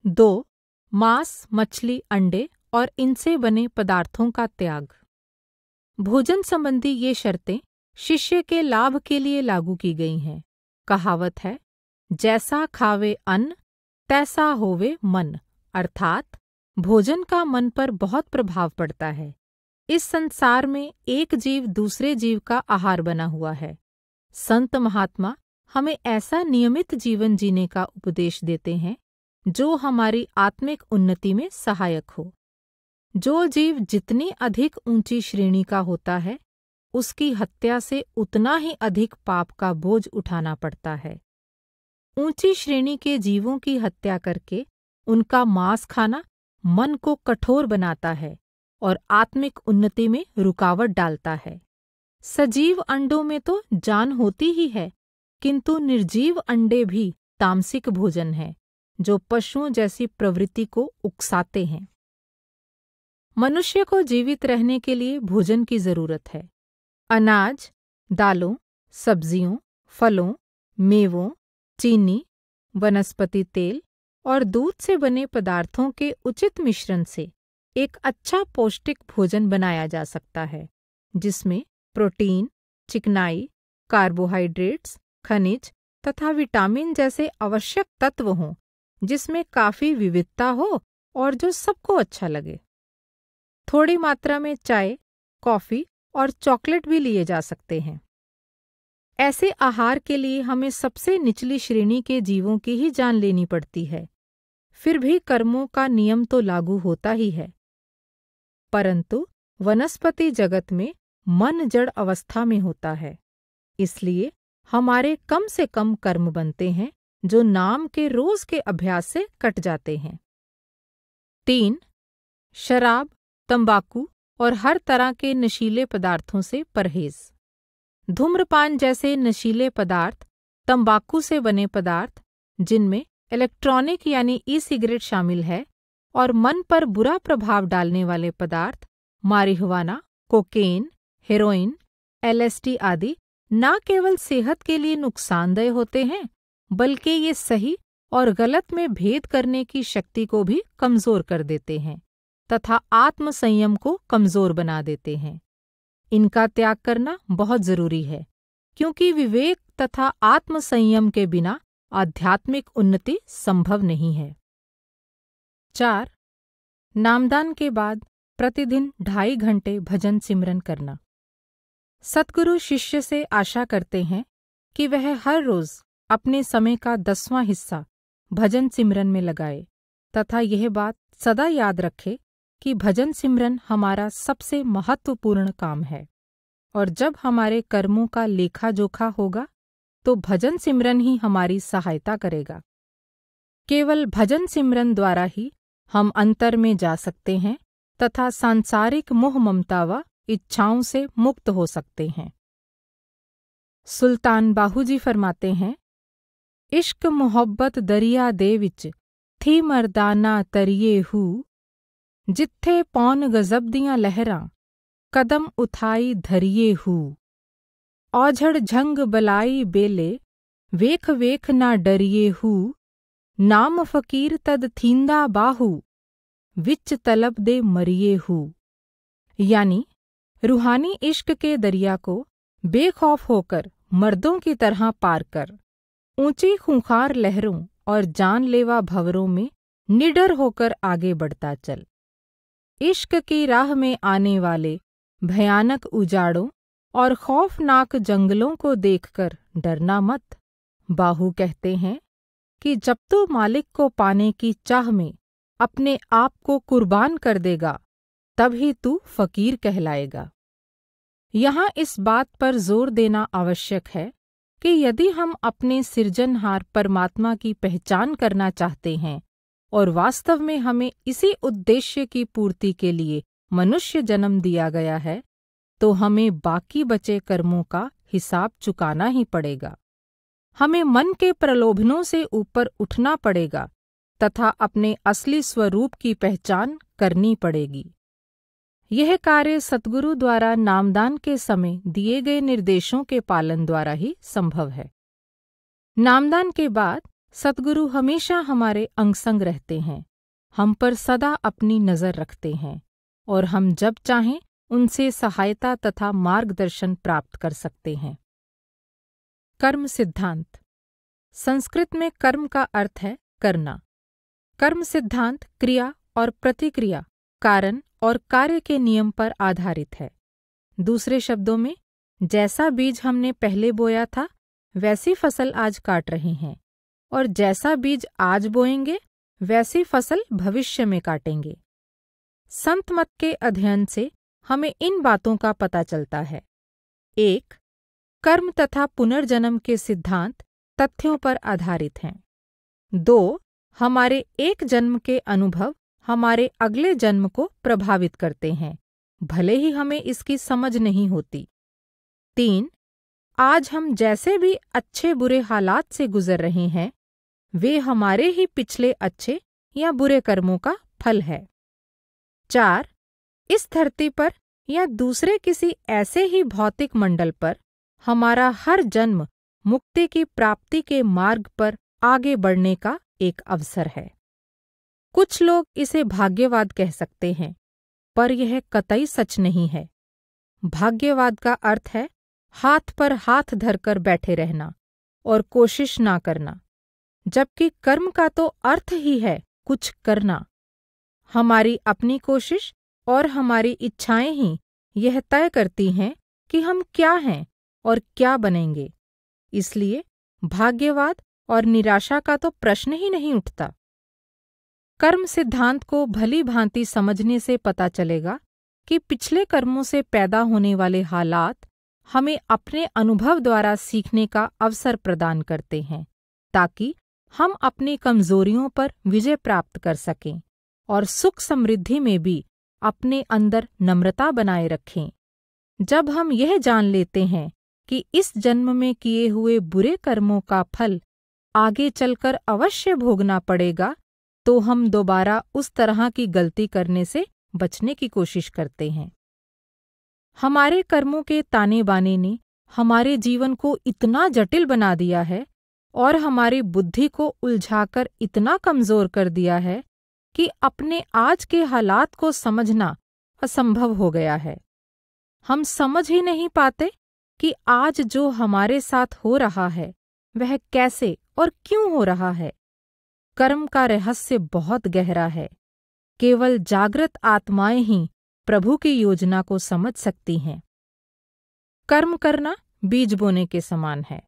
दो, मांस, मछली, अंडे और इनसे बने पदार्थों का त्याग। भोजन संबंधी ये शर्तें शिष्य के लाभ के लिए लागू की गई हैं। कहावत है, जैसा खावे अन्न तैसा होवे मन, अर्थात भोजन का मन पर बहुत प्रभाव पड़ता है। इस संसार में एक जीव दूसरे जीव का आहार बना हुआ है। संत महात्मा हमें ऐसा नियमित जीवन जीने का उपदेश देते हैं जो हमारी आत्मिक उन्नति में सहायक हो। जो जीव जितनी अधिक ऊंची श्रेणी का होता है उसकी हत्या से उतना ही अधिक पाप का बोझ उठाना पड़ता है। ऊंची श्रेणी के जीवों की हत्या करके उनका मांस खाना मन को कठोर बनाता है और आत्मिक उन्नति में रुकावट डालता है। सजीव अंडों में तो जान होती ही है, किंतु निर्जीव अंडे भी तामसिक भोजन है जो पशुओं जैसी प्रवृत्ति को उकसाते हैं। मनुष्य को जीवित रहने के लिए भोजन की जरूरत है। अनाज, दालों, सब्जियों, फलों, मेवों, चीनी, वनस्पति तेल और दूध से बने पदार्थों के उचित मिश्रण से एक अच्छा पौष्टिक भोजन बनाया जा सकता है, जिसमें प्रोटीन, चिकनाई, कार्बोहाइड्रेट्स, खनिज तथा विटामिन जैसे आवश्यक तत्व हों, जिसमें काफी विविधता हो और जो सबको अच्छा लगे। थोड़ी मात्रा में चाय, कॉफी और चॉकलेट भी लिए जा सकते हैं। ऐसे आहार के लिए हमें सबसे निचली श्रेणी के जीवों की ही जान लेनी पड़ती है। फिर भी कर्मों का नियम तो लागू होता ही है, परंतु वनस्पति जगत में मन जड़ अवस्था में होता है, इसलिए हमारे कम से कम कर्म बनते हैं जो नाम के रोज के अभ्यास से कट जाते हैं। तीन, शराब, तंबाकू और हर तरह के नशीले पदार्थों से परहेज। धूम्रपान जैसे नशीले पदार्थ, तंबाकू से बने पदार्थ जिनमें इलेक्ट्रॉनिक यानी ई सिगरेट शामिल है, और मन पर बुरा प्रभाव डालने वाले पदार्थ marijuana, cocaine, heroin, L S D आदि न केवल सेहत के लिए नुकसानदेह होते हैं, बल्कि ये सही और गलत में भेद करने की शक्ति को भी कमजोर कर देते हैं तथा आत्मसंयम को कमजोर बना देते हैं। इनका त्याग करना बहुत जरूरी है, क्योंकि विवेक तथा आत्मसंयम के बिना आध्यात्मिक उन्नति संभव नहीं है। चार, नामदान के बाद प्रतिदिन ढाई घंटे भजन सिमरन करना। सतगुरु शिष्य से आशा करते हैं कि वह हर रोज अपने समय का दसवां हिस्सा भजन सिमरन में लगाए तथा यह बात सदा याद रखे कि भजन सिमरन हमारा सबसे महत्वपूर्ण काम है, और जब हमारे कर्मों का लेखा जोखा होगा तो भजन सिमरन ही हमारी सहायता करेगा। केवल भजन सिमरन द्वारा ही हम अंतर में जा सकते हैं तथा सांसारिक मोह ममता व इच्छाओं से मुक्त हो सकते हैं। सुल्तान बाहूजी फरमाते हैं, इश्क मोहब्बत दरिया दे विच थी मर्दाना तरिए हू, जिथे पौन गजब दियां लहरां कदम उठाई धरिए हू। औझड़ झंग बलाई बेले वेख वेख ना डरिए हू, नाम फकीर तद थींदा बाहू विच तलब दे मरिए हू। यानी रूहानी इश्क के दरिया को बेखौफ होकर मर्दों की तरह पार कर ऊंची खूंखार लहरों और जानलेवा भंवरों में निडर होकर आगे बढ़ता चल। इश्क की राह में आने वाले भयानक उजाड़ों और खौफनाक जंगलों को देखकर डरना मत। बाहू कहते हैं कि जब तू मालिक को पाने की चाह में अपने आप को कुर्बान कर देगा, तब ही तू फकीर कहलाएगा। यहाँ इस बात पर जोर देना आवश्यक है कि यदि हम अपने सृजनहार परमात्मा की पहचान करना चाहते हैं और वास्तव में हमें इसी उद्देश्य की पूर्ति के लिए मनुष्य जन्म दिया गया है, तो हमें बाकी बचे कर्मों का हिसाब चुकाना ही पड़ेगा। हमें मन के प्रलोभनों से ऊपर उठना पड़ेगा तथा अपने असली स्वरूप की पहचान करनी पड़ेगी। यह कार्य सतगुरु द्वारा नामदान के समय दिए गए निर्देशों के पालन द्वारा ही संभव है। नामदान के बाद सतगुरु हमेशा हमारे अंगसंग रहते हैं, हम पर सदा अपनी नज़र रखते हैं और हम जब चाहें उनसे सहायता तथा मार्गदर्शन प्राप्त कर सकते हैं। कर्म सिद्धांत। संस्कृत में कर्म का अर्थ है करना। कर्म सिद्धांत क्रिया और प्रतिक्रिया, कारण और कार्य के नियम पर आधारित है। दूसरे शब्दों में, जैसा बीज हमने पहले बोया था वैसी फसल आज काट रहे हैं, और जैसा बीज आज बोएंगे वैसी फसल भविष्य में काटेंगे। संत मत के अध्ययन से हमें इन बातों का पता चलता है। एक, कर्म तथा पुनर्जन्म के सिद्धांत तथ्यों पर आधारित हैं। दो, हमारे एक जन्म के अनुभव हमारे अगले जन्म को प्रभावित करते हैं, भले ही हमें इसकी समझ नहीं होती। तीन, आज हम जैसे भी अच्छे बुरे हालात से गुजर रहे हैं, वे हमारे ही पिछले अच्छे या बुरे कर्मों का फल है। चार, इस धरती पर या दूसरे किसी ऐसे ही भौतिक मंडल पर हमारा हर जन्म मुक्ति की प्राप्ति के मार्ग पर आगे बढ़ने का एक अवसर है। कुछ लोग इसे भाग्यवाद कह सकते हैं, पर यह कतई सच नहीं है। भाग्यवाद का अर्थ है हाथ पर हाथ धरकर बैठे रहना और कोशिश ना करना, जबकि कर्म का तो अर्थ ही है कुछ करना। हमारी अपनी कोशिश और हमारी इच्छाएं ही यह तय करती हैं कि हम क्या हैं और क्या बनेंगे। इसलिए भाग्यवाद और निराशा का तो प्रश्न ही नहीं उठता। कर्म सिद्धांत को भली भांति समझने से पता चलेगा कि पिछले कर्मों से पैदा होने वाले हालात हमें अपने अनुभव द्वारा सीखने का अवसर प्रदान करते हैं, ताकि हम अपनी कमजोरियों पर विजय प्राप्त कर सकें और सुख समृद्धि में भी अपने अंदर नम्रता बनाए रखें। जब हम यह जान लेते हैं कि इस जन्म में किए हुए बुरे कर्मों का फल आगे चलकर अवश्य भोगना पड़ेगा, तो हम दोबारा उस तरह की गलती करने से बचने की कोशिश करते हैं। हमारे कर्मों के ताने बाने ने हमारे जीवन को इतना जटिल बना दिया है और हमारी बुद्धि को उलझाकर इतना कमजोर कर दिया है कि अपने आज के हालात को समझना असंभव हो गया है। हम समझ ही नहीं पाते कि आज जो हमारे साथ हो रहा है वह कैसे और क्यों हो रहा है। कर्म का रहस्य बहुत गहरा है। केवल जागृत आत्माएं ही प्रभु की योजना को समझ सकती हैं। कर्म करना बीज बोने के समान है।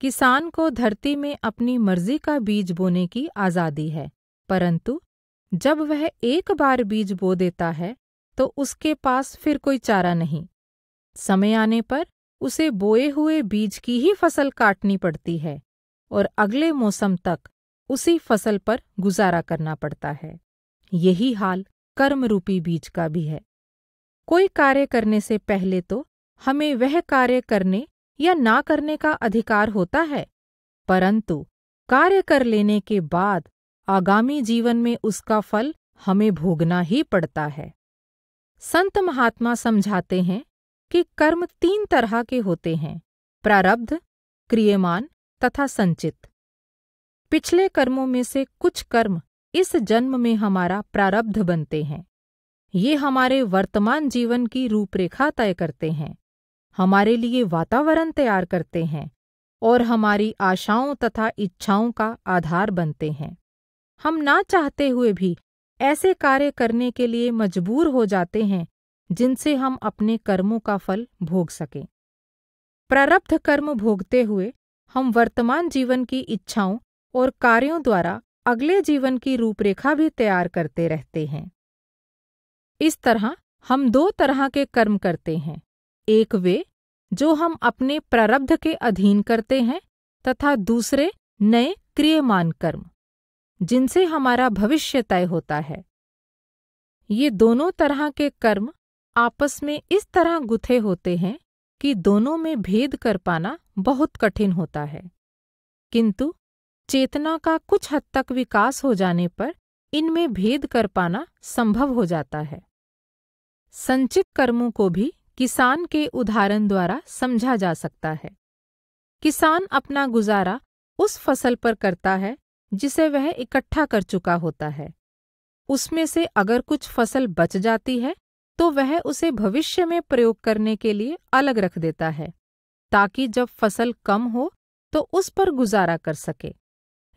किसान को धरती में अपनी मर्जी का बीज बोने की आज़ादी है, परंतु जब वह एक बार बीज बो देता है तो उसके पास फिर कोई चारा नहीं। समय आने पर उसे बोए हुए बीज की ही फसल काटनी पड़ती है और अगले मौसम तक उसी फसल पर गुजारा करना पड़ता है। यही हाल कर्मरूपी बीज का भी है। कोई कार्य करने से पहले तो हमें वह कार्य करने या ना करने का अधिकार होता है, परंतु कार्य कर लेने के बाद आगामी जीवन में उसका फल हमें भोगना ही पड़ता है। संत महात्मा समझाते हैं कि कर्म तीन तरह के होते हैं: प्रारब्ध, क्रियमान तथा संचित। पिछले कर्मों में से कुछ कर्म इस जन्म में हमारा प्रारब्ध बनते हैं। ये हमारे वर्तमान जीवन की रूपरेखा तय करते हैं, हमारे लिए वातावरण तैयार करते हैं और हमारी आशाओं तथा इच्छाओं का आधार बनते हैं। हम ना चाहते हुए भी ऐसे कार्य करने के लिए मजबूर हो जाते हैं जिनसे हम अपने कर्मों का फल भोग सकें। प्रारब्ध कर्म भोगते हुए हम वर्तमान जीवन की इच्छाओं और कार्यों द्वारा अगले जीवन की रूपरेखा भी तैयार करते रहते हैं। इस तरह हम दो तरह के कर्म करते हैं: एक वे जो हम अपने प्रारब्ध के अधीन करते हैं तथा दूसरे नए क्रियमान कर्म, जिनसे हमारा भविष्य तय होता है। ये दोनों तरह के कर्म आपस में इस तरह गुथे होते हैं कि दोनों में भेद कर पाना बहुत कठिन होता है, किंतु चेतना का कुछ हद तक विकास हो जाने पर इनमें भेद कर पाना संभव हो जाता है। संचित कर्मों को भी किसान के उदाहरण द्वारा समझा जा सकता है। किसान अपना गुजारा उस फसल पर करता है जिसे वह इकट्ठा कर चुका होता है। उसमें से अगर कुछ फसल बच जाती है तो वह उसे भविष्य में प्रयोग करने के लिए अलग रख देता है, ताकि जब फसल कम हो तो उस पर गुजारा कर सके।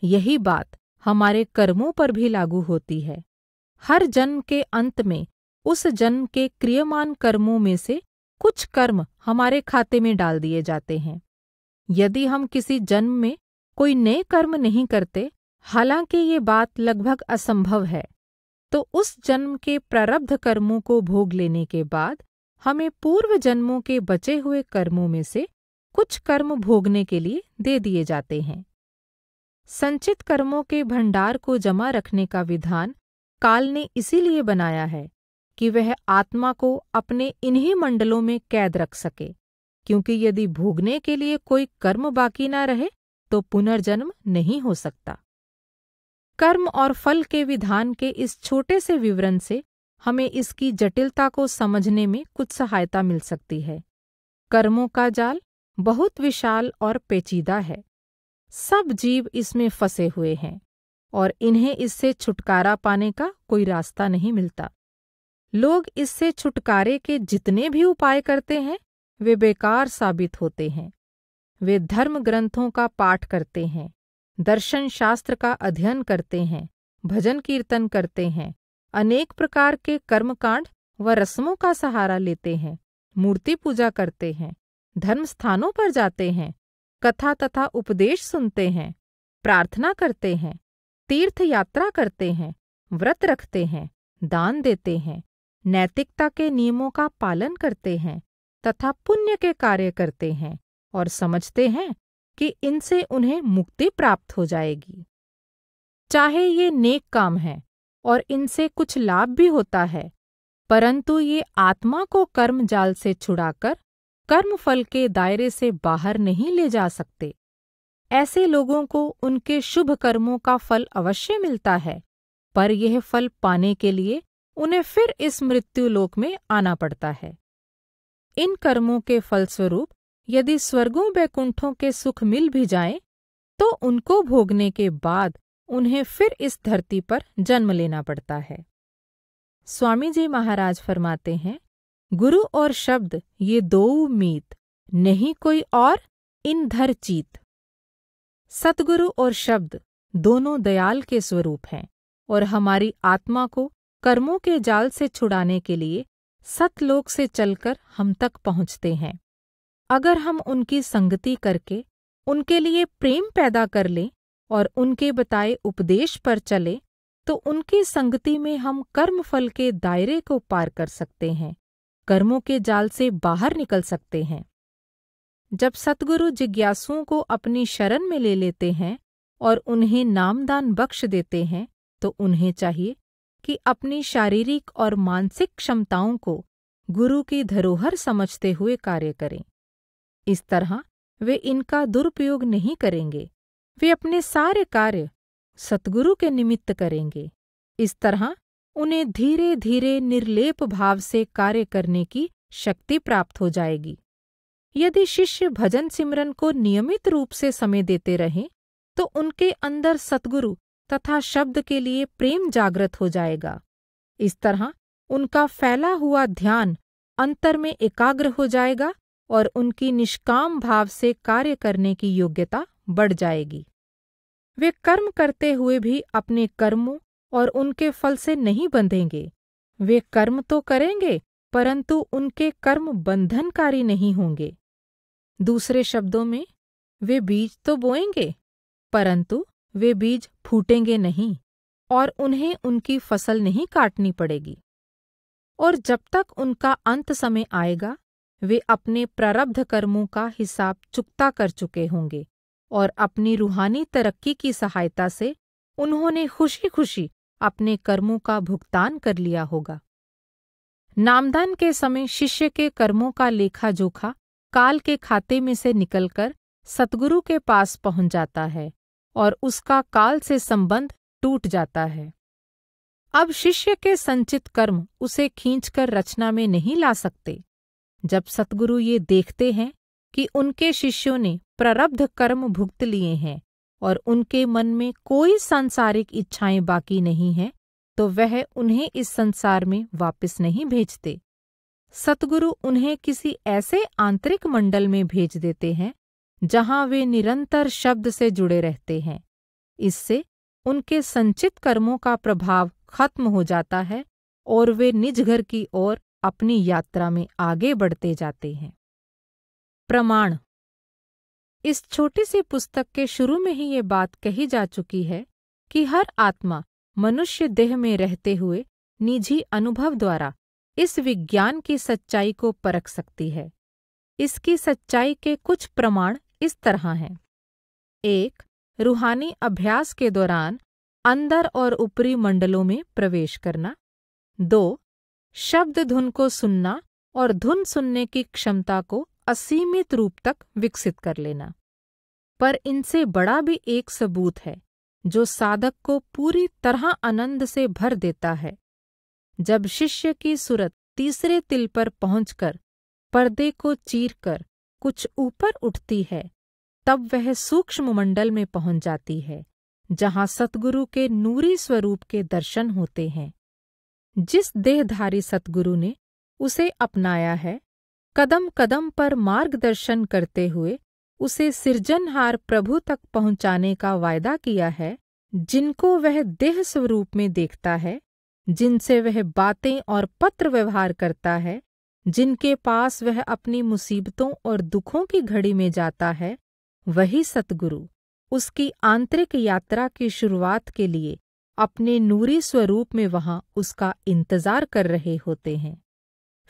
यही बात हमारे कर्मों पर भी लागू होती है। हर जन्म के अंत में उस जन्म के क्रियमान कर्मों में से कुछ कर्म हमारे खाते में डाल दिए जाते हैं। यदि हम किसी जन्म में कोई नए कर्म नहीं करते, हालांकि ये बात लगभग असंभव है, तो उस जन्म के प्रारब्ध कर्मों को भोग लेने के बाद हमें पूर्व जन्मों के बचे हुए कर्मों में से कुछ कर्म भोगने के लिए दे दिए जाते हैं। संचित कर्मों के भंडार को जमा रखने का विधान काल ने इसीलिए बनाया है कि वह आत्मा को अपने इन्हीं मंडलों में कैद रख सके, क्योंकि यदि भोगने के लिए कोई कर्म बाकी ना रहे तो पुनर्जन्म नहीं हो सकता। कर्म और फल के विधान के इस छोटे से विवरण से हमें इसकी जटिलता को समझने में कुछ सहायता मिल सकती है। कर्मों का जाल बहुत विशाल और पेचीदा है। सब जीव इसमें फंसे हुए हैं और इन्हें इससे छुटकारा पाने का कोई रास्ता नहीं मिलता। लोग इससे छुटकारे के जितने भी उपाय करते हैं वे बेकार साबित होते हैं। वे धर्म ग्रंथों का पाठ करते हैं, दर्शन शास्त्र का अध्ययन करते हैं, भजन कीर्तन करते हैं, अनेक प्रकार के कर्मकांड व रस्मों का सहारा लेते हैं, मूर्ति पूजा करते हैं, धर्म स्थानों पर जाते हैं, कथा तथा उपदेश सुनते हैं, प्रार्थना करते हैं, तीर्थ यात्रा करते हैं, व्रत रखते हैं, दान देते हैं, नैतिकता के नियमों का पालन करते हैं तथा पुण्य के कार्य करते हैं और समझते हैं कि इनसे उन्हें मुक्ति प्राप्त हो जाएगी। चाहे ये नेक काम हैं और इनसे कुछ लाभ भी होता है, परंतु ये आत्मा को कर्म जाल से छुड़ाकर कर्म फल के दायरे से बाहर नहीं ले जा सकते। ऐसे लोगों को उनके शुभ कर्मों का फल अवश्य मिलता है, पर यह फल पाने के लिए उन्हें फिर इस मृत्युलोक में आना पड़ता है। इन कर्मों के फलस्वरूप यदि स्वर्गों वैकुंठों के सुख मिल भी जाएं, तो उनको भोगने के बाद उन्हें फिर इस धरती पर जन्म लेना पड़ता है। स्वामी जी महाराज फरमाते हैं, गुरु और शब्द ये दोऊ मीत, नहीं कोई और इन धर चीत। सतगुरु और शब्द दोनों दयाल के स्वरूप हैं और हमारी आत्मा को कर्मों के जाल से छुड़ाने के लिए सतलोक से चलकर हम तक पहुँचते हैं। अगर हम उनकी संगति करके उनके लिए प्रेम पैदा कर लें और उनके बताए उपदेश पर चले, तो उनकी संगति में हम कर्मफल के दायरे को पार कर सकते हैं, कर्मों के जाल से बाहर निकल सकते हैं। जब सतगुरु जिज्ञासुओं को अपनी शरण में ले लेते हैं और उन्हें नामदान बख्श देते हैं, तो उन्हें चाहिए कि अपनी शारीरिक और मानसिक क्षमताओं को गुरु की धरोहर समझते हुए कार्य करें। इस तरह वे इनका दुरुपयोग नहीं करेंगे, वे अपने सारे कार्य सतगुरु के निमित्त करेंगे। इस तरह उन्हें धीरे धीरे निर्लेप भाव से कार्य करने की शक्ति प्राप्त हो जाएगी। यदि शिष्य भजन सिमरन को नियमित रूप से समय देते रहें, तो उनके अंदर सतगुरु तथा शब्द के लिए प्रेम जागृत हो जाएगा। इस तरह उनका फैला हुआ ध्यान अंतर में एकाग्र हो जाएगा और उनकी निष्काम भाव से कार्य करने की योग्यता बढ़ जाएगी। वे कर्म करते हुए भी अपने कर्मों और उनके फल से नहीं बंधेंगे। वे कर्म तो करेंगे, परंतु उनके कर्म बंधनकारी नहीं होंगे। दूसरे शब्दों में, वे बीज तो बोएंगे, परंतु वे बीज फूटेंगे नहीं और उन्हें उनकी फसल नहीं काटनी पड़ेगी। और जब तक उनका अंत समय आएगा, वे अपने प्रारब्ध कर्मों का हिसाब चुकता कर चुके होंगे और अपनी रूहानी तरक्की की सहायता से उन्होंने खुशी खुशी अपने कर्मों का भुगतान कर लिया होगा। नामदान के समय शिष्य के कर्मों का लेखा जोखा काल के खाते में से निकलकर सतगुरु के पास पहुंच जाता है और उसका काल से संबंध टूट जाता है। अब शिष्य के संचित कर्म उसे खींचकर रचना में नहीं ला सकते। जब सतगुरु ये देखते हैं कि उनके शिष्यों ने प्रारब्ध कर्म भुगत लिए हैं और उनके मन में कोई सांसारिक इच्छाएं बाकी नहीं हैं, तो वह उन्हें इस संसार में वापस नहीं भेजते। सतगुरु उन्हें किसी ऐसे आंतरिक मंडल में भेज देते हैं जहां वे निरंतर शब्द से जुड़े रहते हैं। इससे उनके संचित कर्मों का प्रभाव खत्म हो जाता है और वे निज घर की ओर अपनी यात्रा में आगे बढ़ते जाते हैं। प्रमाण। इस छोटी सी पुस्तक के शुरू में ही ये बात कही जा चुकी है कि हर आत्मा मनुष्य देह में रहते हुए निजी अनुभव द्वारा इस विज्ञान की सच्चाई को परख सकती है। इसकी सच्चाई के कुछ प्रमाण इस तरह हैं। एक, रूहानी अभ्यास के दौरान अंदर और ऊपरी मंडलों में प्रवेश करना। दो, शब्द धुन को सुनना और धुन सुनने की क्षमता को असीमित रूप तक विकसित कर लेना। पर इनसे बड़ा भी एक सबूत है जो साधक को पूरी तरह आनंद से भर देता है। जब शिष्य की सूरत तीसरे तिल पर पहुंचकर पर्दे को चीरकर कुछ ऊपर उठती है, तब वह सूक्ष्म मंडल में पहुंच जाती है जहां सतगुरु के नूरी स्वरूप के दर्शन होते हैं। जिस देहधारी सतगुरु ने उसे अपनाया है, कदम कदम पर मार्गदर्शन करते हुए उसे सृजनहार प्रभु तक पहुंचाने का वायदा किया है, जिनको वह देह स्वरूप में देखता है, जिनसे वह बातें और पत्र व्यवहार करता है, जिनके पास वह अपनी मुसीबतों और दुखों की घड़ी में जाता है, वही सतगुरु उसकी आंतरिक यात्रा की शुरुआत के लिए अपने नूरी स्वरूप में वहां उसका इंतजार कर रहे होते हैं।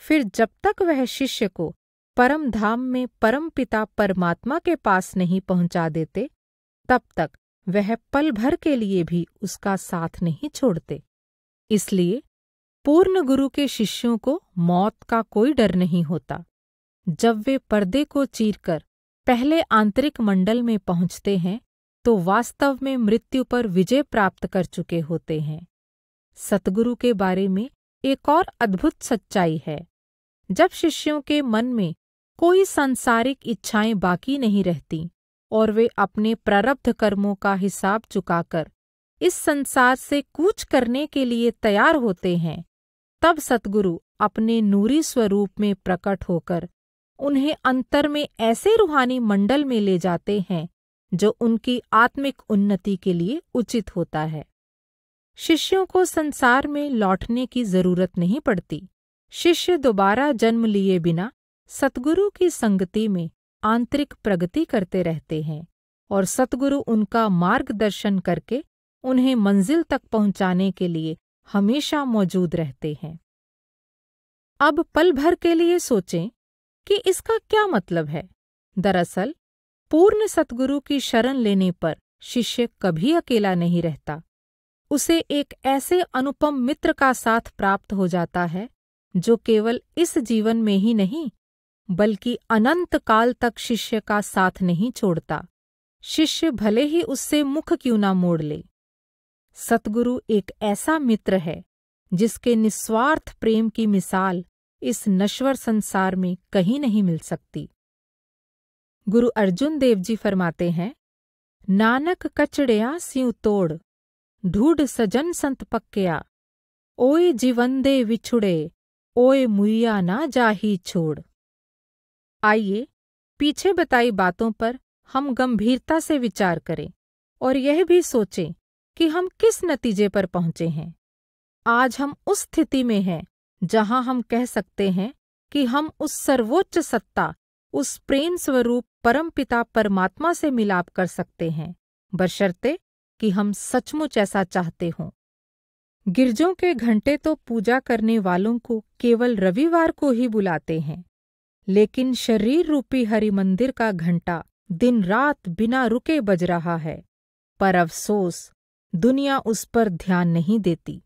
फिर जब तक वह शिष्य को परम धाम में परम पिता परमात्मा के पास नहीं पहुंचा देते, तब तक वह पल भर के लिए भी उसका साथ नहीं छोड़ते। इसलिए पूर्ण गुरु के शिष्यों को मौत का कोई डर नहीं होता। जब वे पर्दे को चीरकर पहले आंतरिक मंडल में पहुंचते हैं तो वास्तव में मृत्यु पर विजय प्राप्त कर चुके होते हैं। सतगुरु के बारे में एक और अद्भुत सच्चाई है। जब शिष्यों के मन में कोई सांसारिक इच्छाएं बाकी नहीं रहतीं और वे अपने प्रारब्ध कर्मों का हिसाब चुकाकर इस संसार से कूच करने के लिए तैयार होते हैं, तब सतगुरु अपने नूरी स्वरूप में प्रकट होकर उन्हें अंतर में ऐसे रूहानी मंडल में ले जाते हैं जो उनकी आत्मिक उन्नति के लिए उचित होता है। शिष्यों को संसार में लौटने की जरूरत नहीं पड़ती। शिष्य दोबारा जन्म लिए बिना सतगुरु की संगति में आंतरिक प्रगति करते रहते हैं और सतगुरु उनका मार्गदर्शन करके उन्हें मंजिल तक पहुंचाने के लिए हमेशा मौजूद रहते हैं। अब पल भर के लिए सोचें कि इसका क्या मतलब है। दरअसल पूर्ण सतगुरु की शरण लेने पर शिष्य कभी अकेला नहीं रहता। उसे एक ऐसे अनुपम मित्र का साथ प्राप्त हो जाता है जो केवल इस जीवन में ही नहीं बल्कि अनंत काल तक शिष्य का साथ नहीं छोड़ता, शिष्य भले ही उससे मुख क्यों ना मोड़ ले। सतगुरु एक ऐसा मित्र है जिसके निस्वार्थ प्रेम की मिसाल इस नश्वर संसार में कहीं नहीं मिल सकती। गुरु अर्जुन देव जी फरमाते हैं, नानक कचड़िया स्यूं तोड़, ढूढ़ सजन संत पक्या, ओए जीवन दे विछुड़े, ओए मुइया ना जाही छोड़। आइए पीछे बताई बातों पर हम गंभीरता से विचार करें और यह भी सोचें कि हम किस नतीजे पर पहुंचे हैं। आज हम उस स्थिति में हैं जहां हम कह सकते हैं कि हम उस सर्वोच्च सत्ता, उस प्रेम स्वरूप परमपिता परमात्मा से मिलाप कर सकते हैं, बशर्ते कि हम सचमुच ऐसा चाहते हों। गिरजों के घंटे तो पूजा करने वालों को केवल रविवार को ही बुलाते हैं, लेकिन शरीर रूपी हरि मंदिर का घंटा दिन रात बिना रुके बज रहा है, पर अफसोस दुनिया उस पर ध्यान नहीं देती।